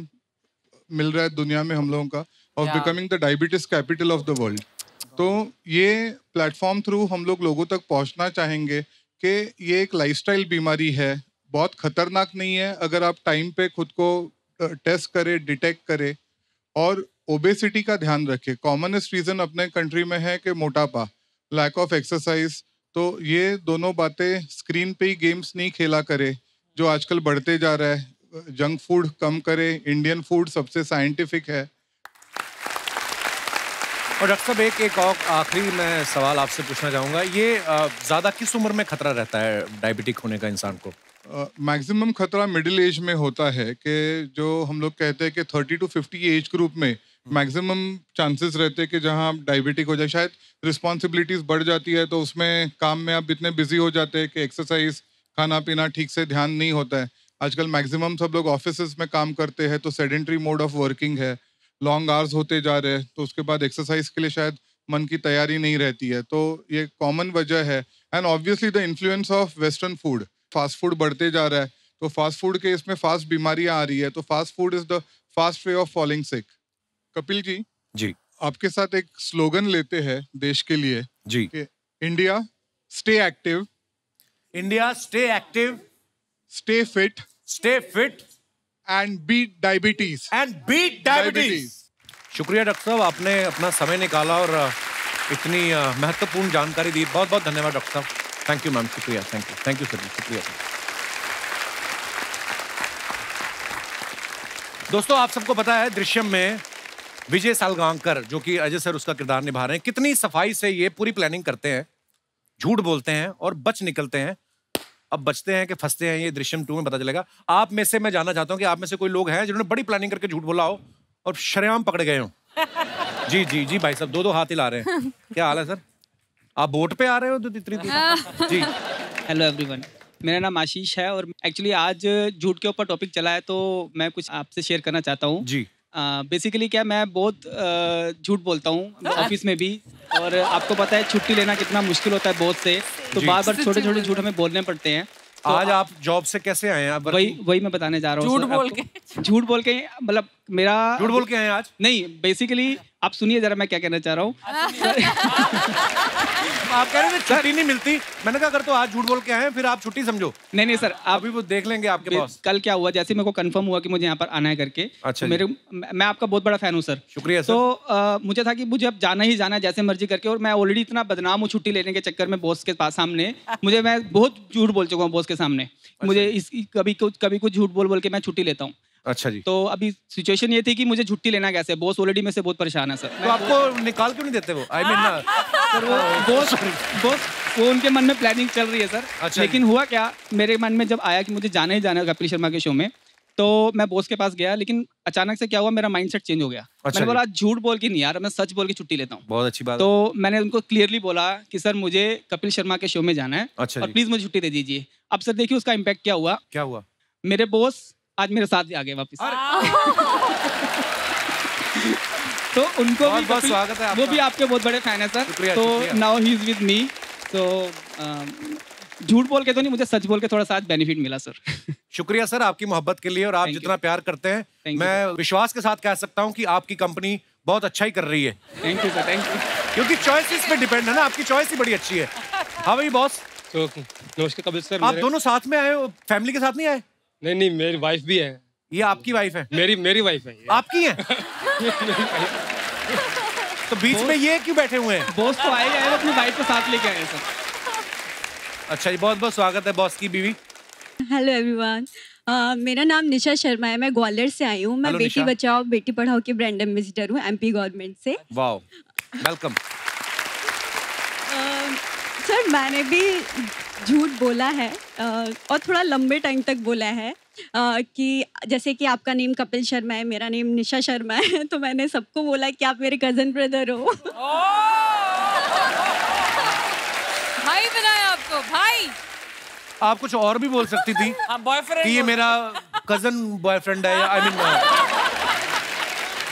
मिल रहा है दुनिया में हम लोगों का, of becoming the diabetes capital of the world. तो ये प्लेटफॉर्म थ्रू हम लोग लोगों तक पहुँचना चाहेंगे कि ये एक लाइफस्टाइल बीमारी है, बहुत खतरनाक नहीं है अगर आप टाइम पे खुद को टेस्ट करें, डिटेक्ट करें। और ओबेसिटी का ध्यान रखें। कॉमनेस्ट रीज़न अपने कंट्री में है कि मोटापा, लैक ऑफ एक्सरसाइज। तो ये दोनों बातें, स्क्रीन पे ही गेम्स नहीं खेला करें जो आजकल बढ़ते जा रहा है, जंक फूड कम करें, इंडियन फूड सबसे साइंटिफिक है। और डॉक्टर साहब एक एक और आखिरी मैं सवाल आपसे पूछना चाहूँगा, ये ज़्यादा किस उम्र में खतरा रहता है डायबिटिक होने का इंसान को? मैक्सिमम खतरा मिडिल एज में होता है, कि जो हम लोग कहते हैं कि thirty two fifty age group में मैक्सिमम चांसेस रहते हैं कि जहां आप डायबिटिक हो जाए। शायद रिस्पॉन्सिबिलिटीज़ बढ़ जाती है तो उसमें काम में आप इतने बिजी हो जाते हैं कि एक्सरसाइज, खाना पीना ठीक से ध्यान नहीं होता है। आजकल मैक्सिमम सब लोग ऑफिसेज में काम करते हैं तो सेडेंट्री मोड ऑफ वर्किंग है, लॉन्ग आवर्स होते जा रहे हैं, तो उसके बाद एक्सरसाइज के लिए शायद मन की तैयारी नहीं रहती है। तो ये कॉमन वजह है। And obviously the influence of western food, fast food बढ़ते जा रहा है तो फास्ट फूड के इसमें फास्ट बीमारियां आ रही है। तो fast food is the fast way of falling sick. Kapil ji जी आपके साथ एक स्लोगन लेते हैं देश के लिए जी, कि India stay active, India stay active, stay fit, stay fit and beat diabetes, and beat diabetes. शुक्रिया डॉक्टर साहब आपने अपना समय निकाला और इतनी महत्वपूर्ण जानकारी दी। बहुत बहुत धन्यवाद डॉक्टर साहब। थैंक यू मैम, शुक्रिया। Thank you, thank you sir जी, शुक्रिया। दोस्तों आप सबको पता है दृश्यम में विजय सालगांवकर, जो कि अजय सर उसका किरदार निभा रहे हैं, कितनी सफाई से ये पूरी प्लानिंग करते हैं, झूठ बोलते हैं और बच निकलते हैं। अब बचते हैं कि फंसते हैं ये दृश्यम टू में पता चलेगा। आप में से मैं जानना चाहता हूँ कि आप में से कोई लोग हैं जिन्होंने बड़ी प्लानिंग करके झूठ बोला हो और शरेआम पकड़े गए हो। जी जी जी भाई साहब, दो दो हाथ हिला रहे हैं। क्या हाल है सर? आप बोट पे आ रहे हो? जी। हेलो एवरीवन, मेरा नाम आशीष है और एक्चुअली आज झूठ के ऊपर टॉपिक चला है तो मैं कुछ आपसे शेयर करना चाहता हूँ। जी। बेसिकली uh, क्या मैं बहुत झूठ uh, बोलता हूँ ऑफिस में भी, और आपको पता है छुट्टी लेना कितना मुश्किल होता है बहुत से, तो बार बार छोटे छोटे झूठ हमें बोलने पड़ते हैं। तो आज आप जॉब से कैसे आए हैं? वही वही मैं बताने जा रहा हूँ। झूठ बोल के झूठ बोल के मतलब मेरा झूठ बोल के आए आज? नहीं, बेसिकली आप सुनिए जरा मैं क्या कहना चाह रहा हूँ। आप कह रहे थे छुट्टी नहीं मिलती, मैंने कहा अगर तो आज झूठ बोल के आए फिर आप छुट्टी समझो। नहीं नहीं सर, आप अभी वो देख लेंगे आपके बॉस। कल क्या हुआ, जैसे मेरे को कंफर्म हुआ कि मुझे यहाँ पर आना है करके, अच्छा मेरे मैं आपका बहुत बड़ा फैन हूँ सर। शुक्रिया सर। तो मुझे था कि मुझे अब जाना ही जाना है जैसे मर्जी करके, और मैं ऑलरेडी इतना बदनाम हूँ छुट्टी लेने के चक्कर में बॉस के पास सामने। मुझे मैं बहुत झूठ बोल चुका हूँ बॉस के सामने, मुझे इस कभी कुछ कभी कुछ झूठ बोल बोल के मैं छुट्टी लेता हूँ। अच्छा जी। तो अभी सिचुएशन ये थी कि मुझे छुट्टी लेना कैसे, बॉस ऑलरेडी मेरे से बहुत परेशान है सर। तो आपको निकाल क्यों नहीं देते वो? आई मीन सर वो बॉस बॉस वो उनके मन में प्लानिंग चल रही है सर। अच्छा। लेकिन हुआ क्या, मेरे मन में जब आया कि मुझे जाना ही जाना है कपिल शर्मा के शो में, तो मैं बॉस के पास गया, लेकिन अचानक से क्या हुआ मेरा माइंडसेट चेंज हो गया। अच्छा। मैंने बोला झूठ बोल के नहीं यार, मैं सच बोल के छुट्टी लेता हूँ। बहुत अच्छी बात। तो मैंने उनको क्लियरली बोला कि सर मुझे कपिल शर्मा के शो में जाना है और प्लीज मुझे छुट्टी दे दीजिए। अब सर देखिए उसका इम्पैक्ट क्या हुआ। क्या हुआ? मेरे बॉस आज मेरे साथ आ गए वापस। तो उनको बहुत भी बहुत स्वागत है, वो भी आपके बहुत बड़े फैन है सर। तो now he is with me. तो झूठ बोल के तो नहीं, मुझे सच बोल के थोड़ा सा बेनिफिट मिला सर। शुक्रिया सर आपकी मोहब्बत के लिए, और आप Thank जितना you. प्यार करते हैं Thank मैं you. विश्वास के साथ कह सकता हूं कि आपकी कंपनी बहुत अच्छा ही कर रही है। Thank you sir, thank you. क्योंकि चॉइस इस पे डिपेंड है ना, आपकी चॉइस ही बड़ी अच्छी है। हाँ भाई बॉस, नमस्कार कपिल सर। आप दोनों साथ में आए हो, फैमिली के साथ नहीं आए? नहीं नहीं, मेरी वाइफ भी है। ये आपकी वाइफ है? मेरी मेरी वाइफ है। आपकी है? तो बीच में ये क्यों बैठे हुए हैं? बॉस तो आए हैं, अपनी वाइफ को साथ लेके आए सर। अच्छा जी, बहुत बहुत स्वागत है बॉस की बीवी। हेलो एवरीवन, मेरा नाम निशा शर्मा है, मैं ग्वालियर से आई हूँ। मैं बेटी बचाओ बेटी पढ़ाओ की ब्रांड एम्बेसडर हूँ एमपी गवर्नमेंट से। Wow, welcome. सर मैंने भी झूठ बोला है और थोड़ा लंबे टाइम तक बोला है कि जैसे कि आपका नेम कपिल शर्मा है, मेरा नेम निशा शर्मा है, तो मैंने सबको बोला कि आप मेरे कजन ब्रदर हो। भाई बनाया आपको भाई। आप कुछ और भी बोल सकती थी कि ये मेरा कजन बॉयफ्रेंड है, आई मीन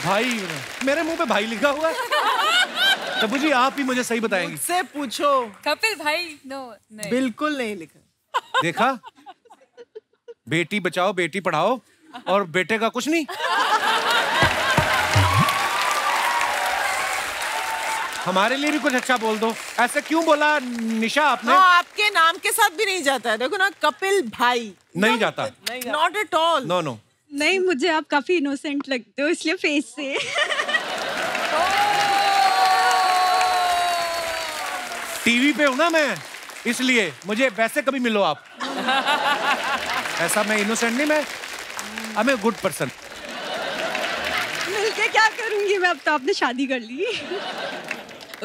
भाई। मेरे मुंह पे भाई लिखा हुआ है। तबू जी आप ही मुझे सही बताएंगे। मुझसे पूछो कपिल भाई। नो नहीं, बिल्कुल नहीं लिखा। देखा, बेटी बचाओ बेटी पढ़ाओ और बेटे का कुछ नहीं। हमारे लिए भी कुछ अच्छा बोल दो। ऐसा क्यों बोला निशा आपने? हाँ, आपके नाम के साथ भी नहीं जाता है, देखो ना कपिल भाई नहीं जाता। Not at all. No no नहीं, मुझे आप काफी इनोसेंट लगते हो इसलिए फेस से। टीवी पे हूँ ना मैं, इसलिए मुझे वैसे कभी मिलो आप। ऐसा मैं इनोसेंट नहीं, मैं आई एम गुड पर्सन। मिलके क्या करूँगी मैं, अब तो आपने शादी कर ली।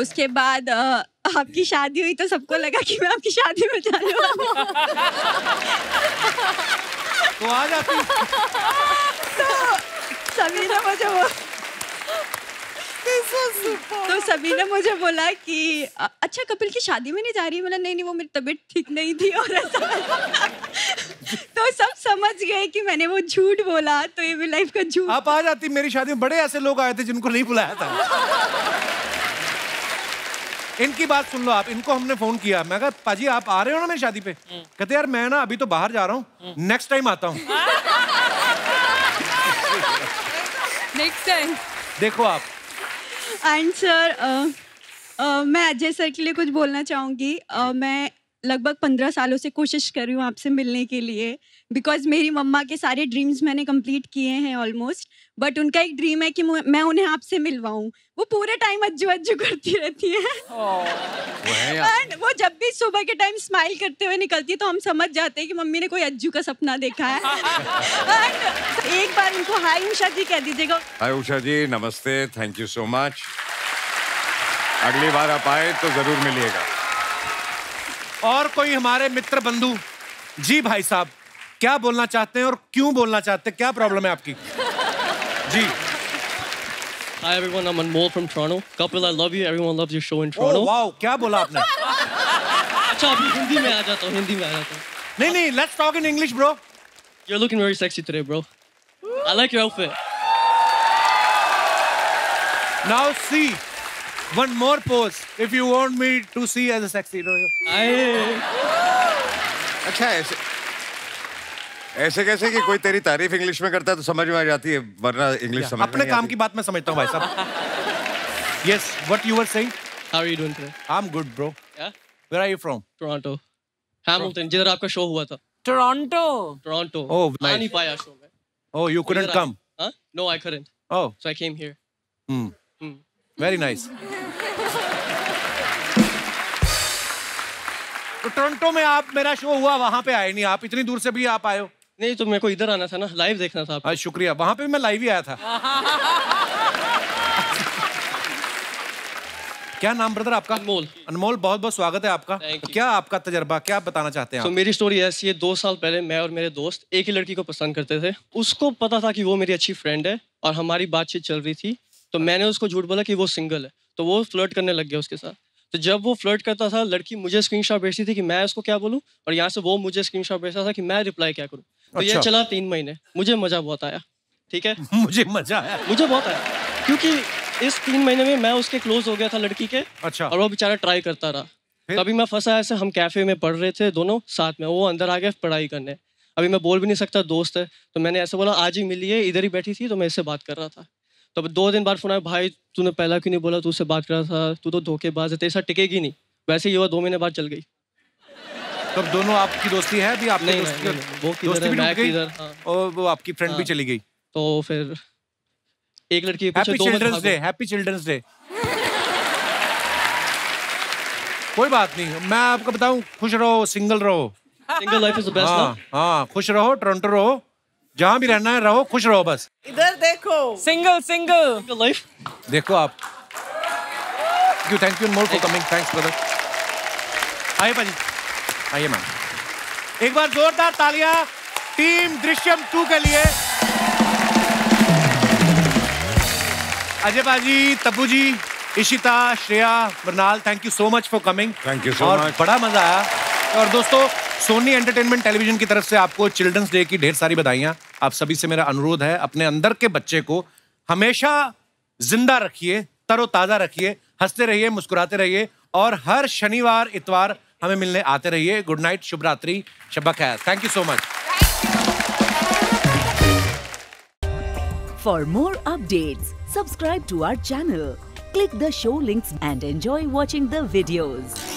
उसके बाद आपकी शादी हुई तो सबको लगा कि मैं आपकी शादी में जाने वाली हूँ। तो आ जाती। तो सभी ने मुझे वो तो सभी ने मुझे बोला कि अच्छा कपिल की शादी में नहीं जा रही? बोला नहीं नहीं, वो मेरी तबीयत ठीक नहीं थी और ऐसा। तो सब समझ गए कि मैंने वो झूठ बोला, तो ये भी लाइफ का झूठ। आप आ जाती मेरी शादी में। बड़े ऐसे लोग आए थे जिनको नहीं बुलाया था। इनकी बात सुन लो आप, इनको हमने फोन किया, मैं कहा पाजी आप आ रहे हो ना मेरी शादी पे? कहते यार मैं ना अभी तो बाहर जा रहा हूँ, नेक्स्ट टाइम आता हूँ। नेक्स्ट टाइम देखो आप। एंड सर uh, uh, मैं अजय सर के लिए कुछ बोलना चाहूँगी। uh, मैं लगभग पंद्रह सालों से कोशिश कर रही हूँ आपसे मिलने के लिए, बिकॉज मेरी मम्मा के सारे ड्रीम्स मैंने कंप्लीट किए हैं ऑलमोस्ट, बट उनका एक ड्रीम है कि मैं उन्हें आपसे मिलवाऊँ। वो पूरे टाइम अज्जू अज्जू करती रहती है, एंड वो जब भी सुबह के टाइम स्माइल करते हुए निकलती है तो हम समझ जाते हैं कि मम्मी ने कोई अज्जू का सपना देखा है। एंड एक बार उनको हाय उषा जी कह दीजिएगा। हाय उषा जी नमस्ते, थैंक यू सो मच। अगली बार आप आए तो जरूर मिलिएगा। और कोई हमारे मित्र बंधु जी भाई साहब, क्या बोलना चाहते हैं और क्यों बोलना चाहते हैं? क्या प्रॉब्लम है आपकी? जी. Hi everyone, I'm Anmol from Toronto. Kapil, I love you. Everyone loves your show in Toronto. Oh wow, क्या बोला आपने? अच्छा, आप हिंदी में आ जाता हो, हिंदी में आ जाता हो. नहीं नहीं, let's talk in English, bro. You're looking very sexy today, bro. I like your outfit. Now see, one more pose if you want me to see as a sexy. अच्छा ऐसे ऐसे कैसे कि कोई तेरी तारीफ इंग्लिश में करता है तो समझ में आ जाती है, वरना इंग्लिश समझ में अपने काम की बात मैं समझता हूँ भाई साहब. Yes, what you were saying? How are you doing today? I'm good, bro. Yeah. Where are you from? Toronto. Hamilton, जिधर आपका शो हुआ था. Toronto. Toronto. Oh, nice. नहीं पाया शो में. Oh, you couldn't come? Huh? No, I couldn't. Oh. So I came here. Hmm. Hmm. Very nice. Toronto में आप मेरा शो हुआ, वहाँ पे आए नहीं आप. इतनी दूर से भी आप आए हो? नहीं, तो मेरे को इधर आना था ना, लाइव देखना था. हाँ शुक्रिया, वहाँ पे भी मैं लाइव ही आया था. क्या नाम ब्रदर आपका? अनमोल. अनमोल, बहुत बहुत स्वागत है आपका. क्या आपका तजर्बा, क्या बताना चाहते हैं? तो मेरी स्टोरी ऐसी है, दो साल पहले मैं और मेरे दोस्त एक ही लड़की को पसंद करते थे. उसको पता था कि वो मेरी अच्छी फ्रेंड है और हमारी बातचीत चल रही थी, तो मैंने उसको झूठ बोला कि वो सिंगल है, तो वो फ्लर्ट करने लग गया उसके साथ. तो जब वो फ्लर्ट करता था, लड़की मुझे स्क्रीनशॉट भेजती थी कि मैं उसको क्या बोलूं, और यहाँ से वो मुझे स्क्रीनशॉट भेजता था कि मैं रिप्लाई क्या करूं. तो अच्छा. ये चला तीन महीने. मुझे मजा बहुत आया, ठीक है. मुझे मजा आया, मुझे बहुत आया, क्योंकि इस तीन महीने में मैं उसके क्लोज हो गया था लड़की के. अच्छा. और वो बेचारा ट्राई करता रहा. अभी मैं फंसा ऐसे, हम कैफे में पढ़ रहे थे दोनों साथ में, वो अंदर आ गया पढ़ाई करने. अभी मैं बोल भी नहीं सकता, दोस्त है. तो मैंने ऐसे बोला, आज ही मिली है, इधर ही बैठी थी, तो मैं इससे बात कर रहा था. तो दो दिन बाद फोन आया, भाई तूने पहला क्यों नहीं बोला, तू उससे बात कर रहा था, तू तो धोखेबाज है, तेरे साथ टिकेगी नहीं. वैसे ही हुआ, दो महीने बाद चल गई. तब दोनों आपकी दोस्ती है भी? आप नहीं, नहीं, नहीं, वो किधर है, मैं किधर. और वो आपकी फ्रेंड भी चली गई. तो फिर एक लड़की happy children's day, happy children's day. कोई बात नहीं, मैं आपको बताऊँ, खुश रहो, सिंगल रहो. Single life is the best. हाँ हाँ, खुश रहो, टोरंटो रहो, जहाँ भी रहना है रहो, खुश रहो बस. इधर देखो, सिंगल सिंगल लाइफ देखो आप. You thank you more for coming. Thanks brother. आइए भाजी, आइए मैम. एक बार जोरदार तालियां टीम दृश्यम टू के लिए. अजय भाजी, Tabu ji, Ishita, Shreya, Mrinal, thank you so much for coming. Thank you so much, बड़ा मजा आया. और दोस्तों, सोनी एंटरटेनमेंट टेलीविजन की तरफ से आपको चिल्ड्रंस डे की ढेर सारी बधाइयाँ. आप सभी से मेरा अनुरोध है, अपने अंदर के बच्चे को हमेशा जिंदा रखिए, तरोताज़ा रखिए, हंसते रहिए, मुस्कुराते रहिए, और हर शनिवार इतवार हमें मिलने आते रहिए. गुड नाइट, शुभ रात्रि, शब्बा खैर. Thank you so much. For more updates subscribe to our channel, click the show links and enjoy watching the videos.